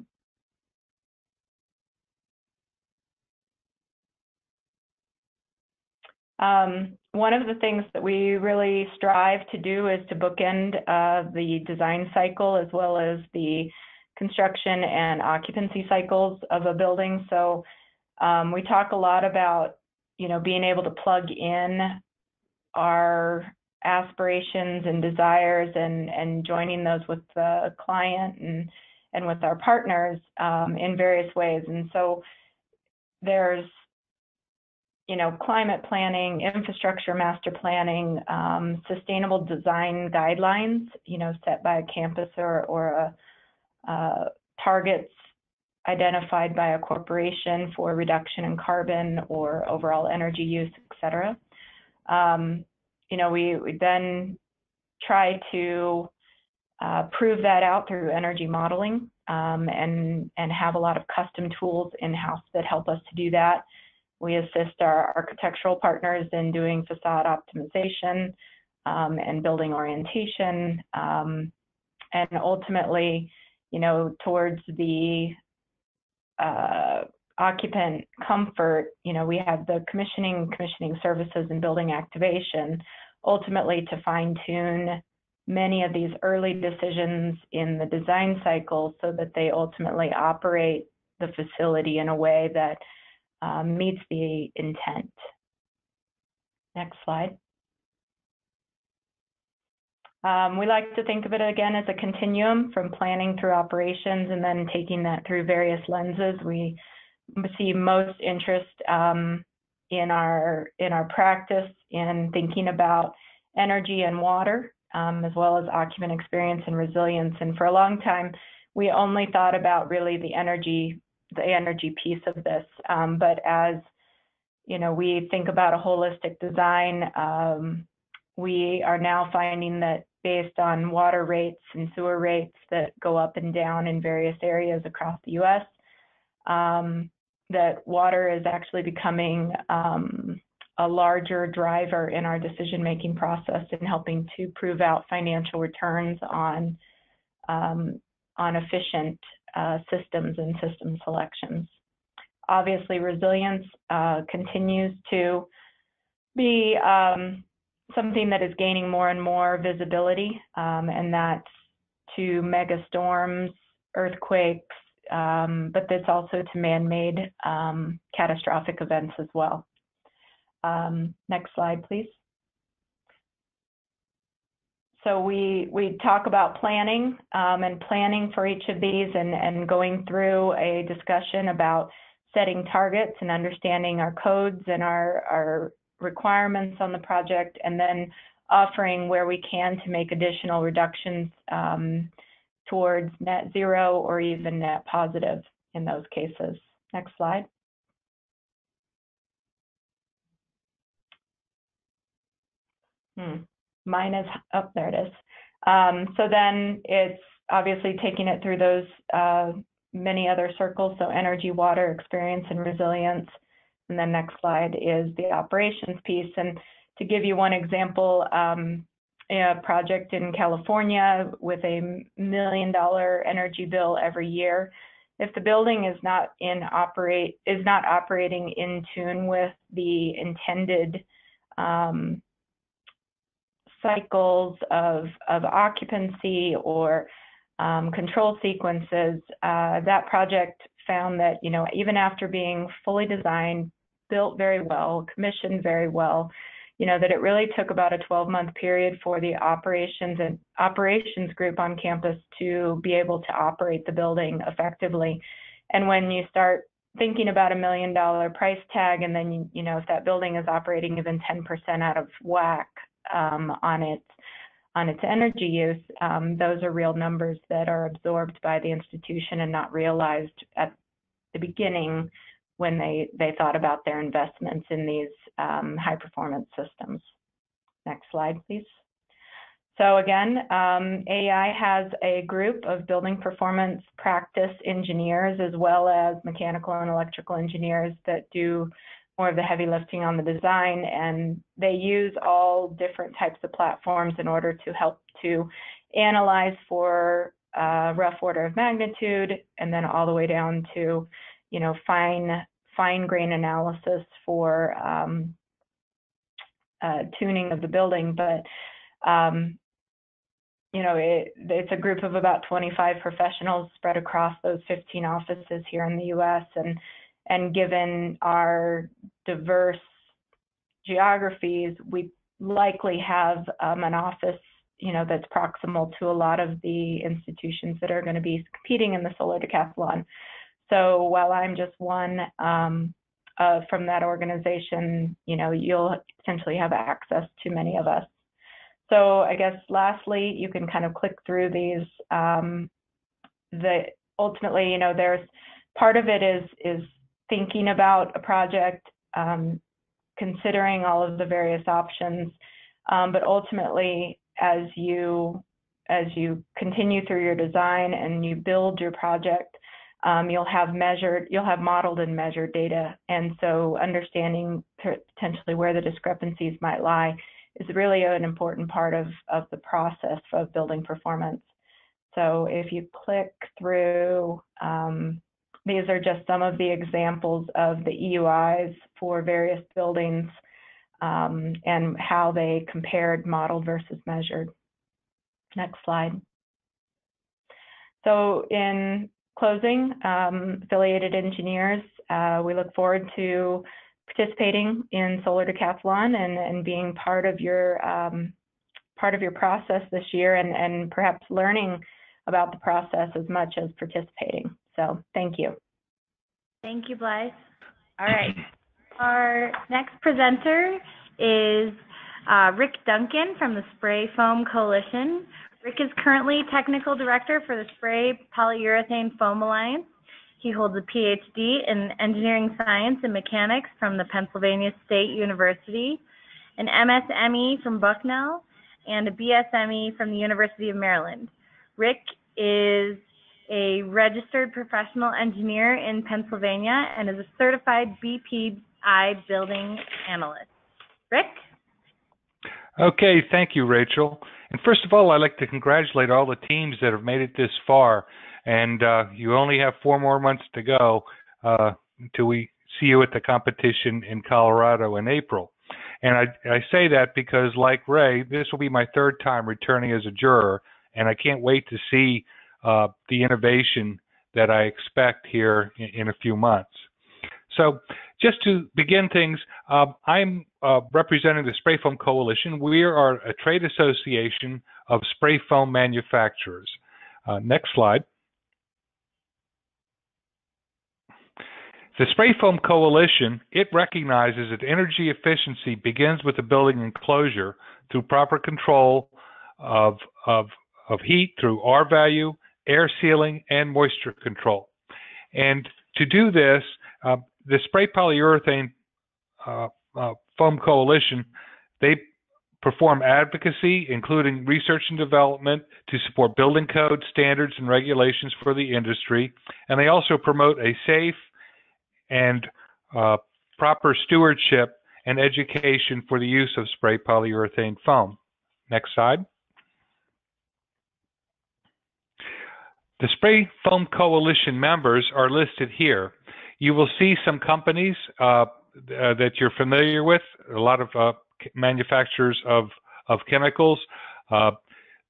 One of the things that we really strive to do is to bookend the design cycle as well as the construction and occupancy cycles of a building. So we talk a lot about, you know, being able to plug in our aspirations and desires and joining those with the client and with our partners in various ways. And so there's, you know, climate planning, infrastructure master planning, sustainable design guidelines, you know, set by a campus or a targets identified by a corporation for reduction in carbon or overall energy use, etc. You know, we then try to prove that out through energy modeling and have a lot of custom tools in-house that help us to do that. We assist our architectural partners in doing facade optimization and building orientation, and ultimately, you know, towards the occupant comfort, you know, we have the commissioning services and building activation, ultimately to fine-tune many of these early decisions in the design cycle so that they ultimately operate the facility in a way that meets the intent. Next slide. We like to think of it again as a continuum from planning through operations and then taking that through various lenses. We see most interest in our practice in thinking about energy and water, as well as occupant experience and resilience. And for a long time, we only thought about really the energy piece of this. But as you know, we think about a holistic design. We are now finding that based on water rates and sewer rates that go up and down in various areas across the U.S., that water is actually becoming a larger driver in our decision-making process and helping to prove out financial returns on efficient systems and system selections. Obviously, resilience continues to be something that is gaining more and more visibility, and that's to mega storms, earthquakes, but that's also to man-made catastrophic events as well. Next slide, please. So we talk about planning and planning for each of these and going through a discussion about setting targets and understanding our codes and our requirements on the project, and then offering where we can to make additional reductions towards net zero or even net positive in those cases. Next slide. Mine is up, there it is. So then it's obviously taking it through those many other circles, so energy, water, experience, and resilience. And then next slide is the operations piece. And to give you one example, a project in California with a $1 million energy bill every year. If the building is not operating in tune with the intended cycles of occupancy or control sequences, that project found that, you know, even after being fully designed, built very well, commissioned very well, you know, that it really took about a 12-month period for the operations group on campus to be able to operate the building effectively. And when you start thinking about $1 million price tag, and then, you know, if that building is operating even 10% out of whack on its energy use, those are real numbers that are absorbed by the institution and not realized at the beginning when they thought about their investments in these high-performance systems. Next slide, please. So again, AI has a group of building performance practice engineers as well as mechanical and electrical engineers that do more of the heavy lifting on the design, and they use all different types of platforms in order to help to analyze for rough order of magnitude, and then all the way down to, you know, fine grain analysis for tuning of the building. But you know, it's a group of about 25 professionals spread across those 15 offices here in the U.S. And given our diverse geographies, we likely have an office, you know, that's proximal to a lot of the institutions that are going to be competing in the Solar Decathlon. So while I'm just one from that organization, you know, you'll essentially have access to many of us. So I guess lastly, you can kind of click through these. Ultimately, you know, there's part of it is thinking about a project, considering all of the various options, but ultimately, as you continue through your design and you build your project, you'll have modeled and measured data, and so understanding potentially where the discrepancies might lie is really an important part of the process of building performance. So if you click through. These are just some of the examples of the EUIs for various buildings and how they compared modeled versus measured. Next slide. So in closing, Affiliated Engineers, we look forward to participating in Solar Decathlon and being part of your process this year and perhaps learning about the process as much as participating. So thank you. Thank you, Blythe. All right. Our next presenter is Rick Duncan from the Spray Foam Coalition. Rick is currently Technical Director for the Spray Polyurethane Foam Alliance. He holds a PhD in Engineering Science and Mechanics from the Pennsylvania State University, an MSME from Bucknell, and a BSME from the University of Maryland. Rick is a registered professional engineer in Pennsylvania and is a certified BPI building analyst. Rick? Okay, thank you, Rachel. And first of all, I'd like to congratulate all the teams that have made it this far. And you only have 4 more months to go. until we see you at the competition in Colorado in April. And I say that because, like Ray, this will be my third time returning as a juror, and I can't wait to see the innovation that I expect here in a few months. So just to begin things, I'm representing the Spray Foam Coalition. We are a trade association of spray foam manufacturers. Next slide. The Spray Foam Coalition, it recognizes that energy efficiency begins with the building enclosure through proper control of heat through R-value, air sealing, and moisture control. And to do this, the Spray Polyurethane Foam Coalition, they perform advocacy, including research and development, to support building code standards and regulations for the industry. And they also promote a safe and proper stewardship and education for the use of spray polyurethane foam. Next slide. The Spray Foam Coalition members are listed here. You will see some companies that you're familiar with, a lot of manufacturers of chemicals.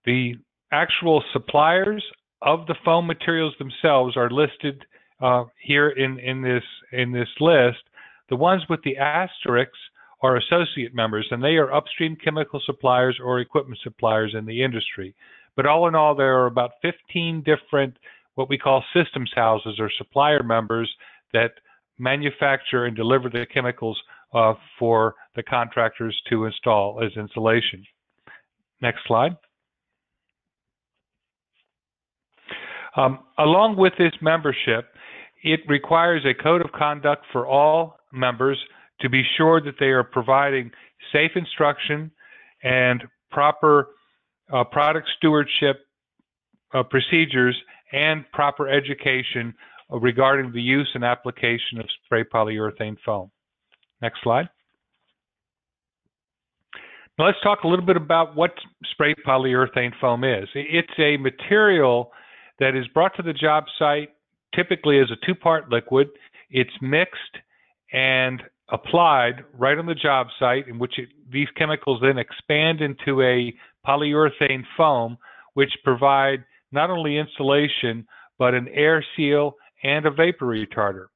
The actual suppliers of the foam materials themselves are listed here in this list. The ones with the asterisks are associate members, and they are upstream chemical suppliers or equipment suppliers in the industry. But all in all, there are about 15 different what we call systems houses or supplier members that manufacture and deliver the chemicals for the contractors to install as insulation. Next slide. Along with this membership, it requires a code of conduct for all members to be sure that they are providing safe instruction and proper product stewardship procedures and proper education regarding the use and application of spray polyurethane foam. Next slide. Now let's talk a little bit about what spray polyurethane foam is. It's a material that is brought to the job site typically as a two-part liquid. It's mixed and applied right on the job site, in which these chemicals then expand into a polyurethane foam, which provide not only insulation, but an air seal and a vapor retarder.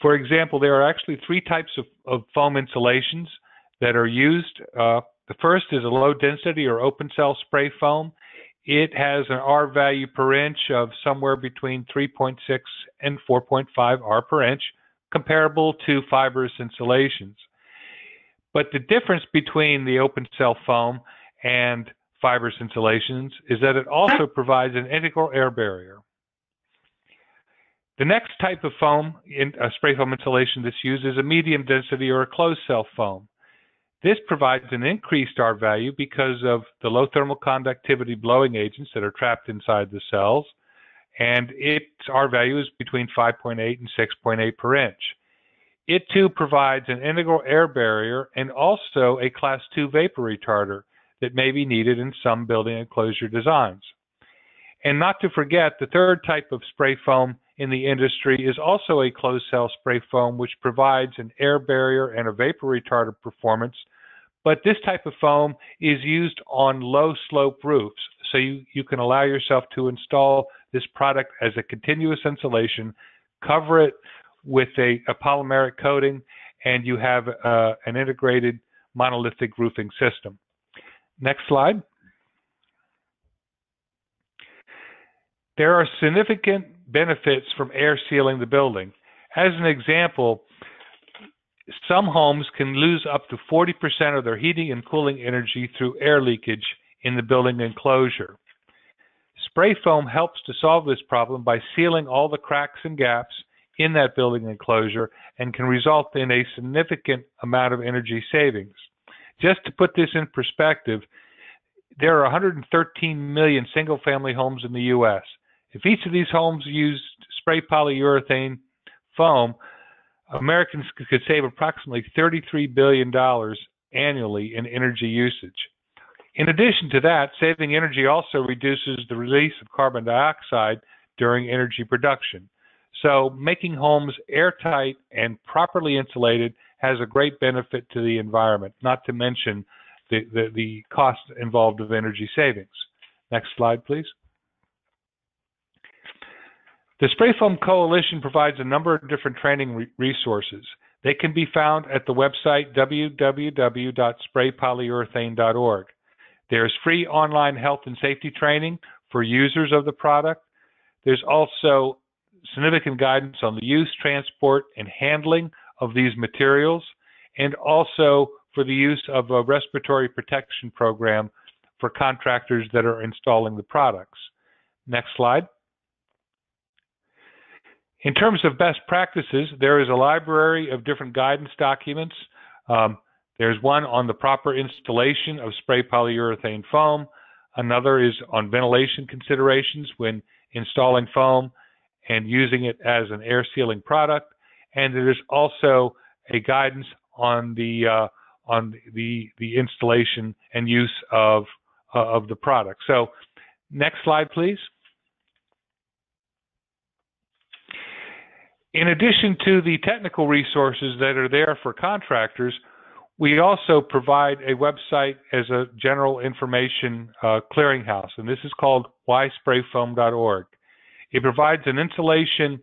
For example, there are actually three types of foam insulations that are used. The first is a low density or open cell spray foam. It has an R value per inch of somewhere between 3.6 and 4.5 R per inch, comparable to fibrous insulations. But the difference between the open cell foam and fibrous insulations is that it also provides an integral air barrier. The next type of foam, a spray foam insulation that's used, is a medium density or a closed cell foam. This provides an increased R value because of the low thermal conductivity blowing agents that are trapped inside the cells, and its R value is between 5.8 and 6.8 per inch. It too provides an integral air barrier and also a class 2 vapor retarder that may be needed in some building enclosure designs. And not to forget, the third type of spray foam in the industry is also a closed cell spray foam, which provides an air barrier and a vapor retarder performance. But this type of foam is used on low slope roofs, so you can allow yourself to install this product as a continuous insulation, cover it with a polymeric coating, and you have an integrated monolithic roofing system. Next slide. There are significant benefits from air sealing the building. As an example, some homes can lose up to 40% of their heating and cooling energy through air leakage in the building enclosure. Spray foam helps to solve this problem by sealing all the cracks and gaps in that building enclosure and can result in a significant amount of energy savings. Just to put this in perspective, there are 113 million single-family homes in the U.S. If each of these homes used spray polyurethane foam, Americans could save approximately $33 billion annually in energy usage. In addition to that, saving energy also reduces the release of carbon dioxide during energy production. So making homes airtight and properly insulated has a great benefit to the environment, not to mention the cost involved of energy savings. Next slide, please. The Spray Foam Coalition provides a number of different training resources. They can be found at the website www.spraypolyurethane.org. There's free online health and safety training for users of the product. There's also significant guidance on the use, transport, and handling of these materials, and also for the use of a respiratory protection program for contractors that are installing the products. Next slide. In terms of best practices, there is a library of different guidance documents. There's one on the proper installation of spray polyurethane foam. Another is on ventilation considerations when installing foam and using it as an air sealing product. And there's also a guidance on the installation and use of the product. So next slide, please. In addition to the technical resources that are there for contractors, we also provide a website as a general information clearinghouse, and this is called whysprayfoam.org. It provides an insulation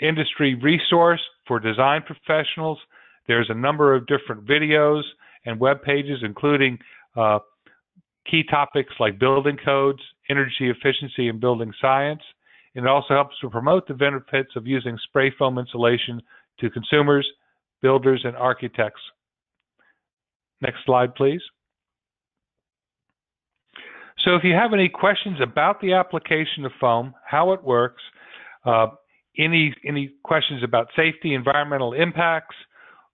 industry resource for design professionals. There's a number of different videos and web pages, including key topics like building codes, energy efficiency, and building science. It also helps to promote the benefits of using spray foam insulation to consumers, builders, and architects. Next slide, please. So if you have any questions about the application of foam, how it works, any questions about safety, environmental impacts,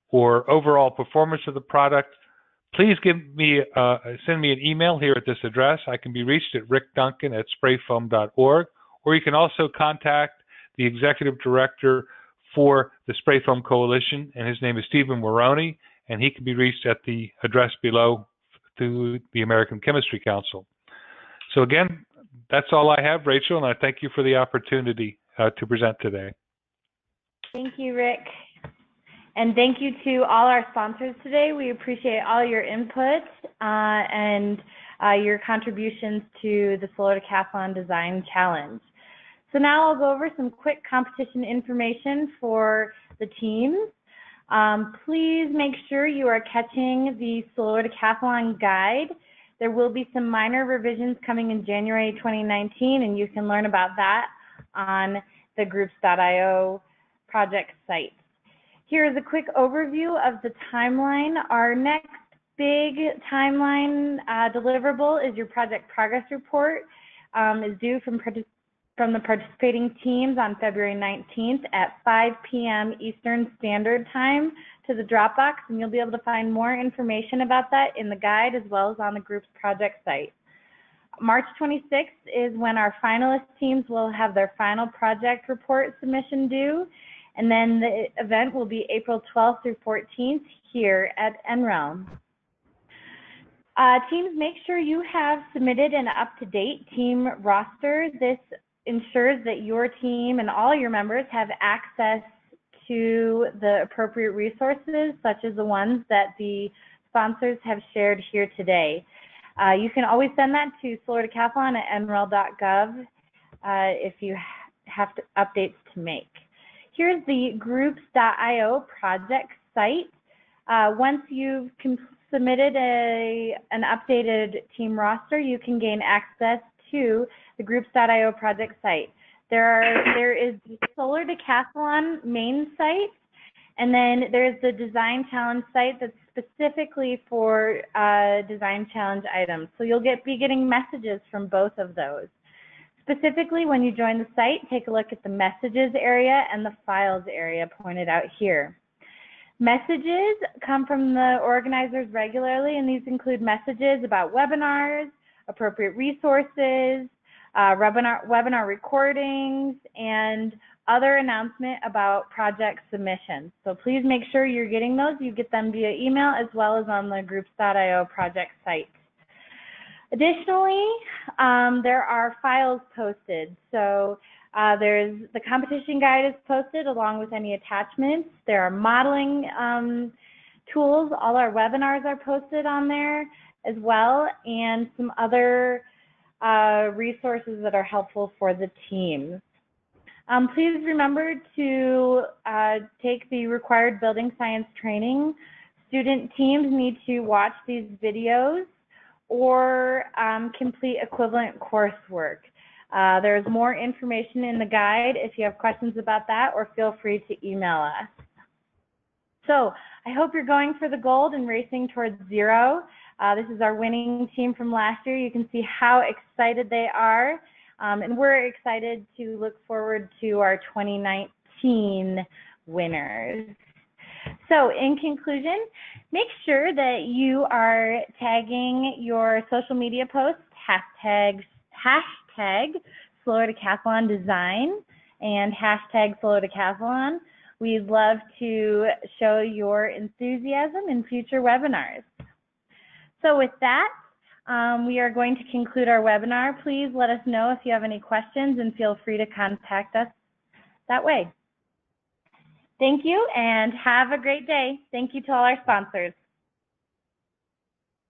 or overall performance of the product, please send me an email here at this address. I can be reached at rickduncan@sprayfoam.org, or you can also contact the executive director for the Spray Foam Coalition, and his name is Stephen Waroni, and he can be reached at the address below through the American Chemistry Council. So again, that's all I have, Rachel, and I thank you for the opportunity to present today. Thank you, Rick. And thank you to all our sponsors today. We appreciate all your input and your contributions to the Solar Decathlon Design Challenge. So now I'll go over some quick competition information for the teams. Please make sure you are catching the Solar Decathlon guide. There will be some minor revisions coming in January 2019, and you can learn about that on the groups.io project site. Here is a quick overview of the timeline. Our next big timeline deliverable is your project progress report. Is due from the participating teams on February 19th at 5 p.m. Eastern Standard Time to the Dropbox, and you'll be able to find more information about that in the guide as well as on the group's project site. March 26th is when our finalist teams will have their final project report submission due, and then the event will be April 12th through 14th here at NRELM. Teams, make sure you have submitted an up-to-date team roster. This ensures that your team and all your members have access to the appropriate resources, such as the ones that the sponsors have shared here today. You can always send that to solardecathlon@nrel.gov if you have to updates to make. Here's the groups.io project site. Once you've submitted an updated team roster, you can gain access to the groups.io project site. There is the Solar Decathlon main site, and then there's the Design Challenge site that's specifically for Design Challenge items. So you'll be getting messages from both of those. Specifically, when you join the site, take a look at the Messages area and the Files area pointed out here. Messages come from the organizers regularly, and these include messages about webinars, appropriate resources, webinar recordings, and other announcement about project submissions. So please make sure you're getting those. You get them via email as well as on the groups.io project site. Additionally, there are files posted. So There's the competition guide is posted along with any attachments. There are modeling tools. All our webinars are posted on there as well, and some other resources that are helpful for the teams. Please remember to take the required building science training. Student teams need to watch these videos or complete equivalent coursework. There's more information in the guide if you have questions about that, or feel free to email us. So I hope you're going for the gold and racing towards zero. This is our winning team from last year. You can see how excited they are. And we're excited to look forward to our 2019 winners. So in conclusion, make sure that you are tagging your social media posts, hashtag Solar Decathlon Design and hashtag Solar Decathlon. We'd love to show your enthusiasm in future webinars. So with that, we are going to conclude our webinar. Please let us know if you have any questions and feel free to contact us that way. Thank you and have a great day. Thank you to all our sponsors.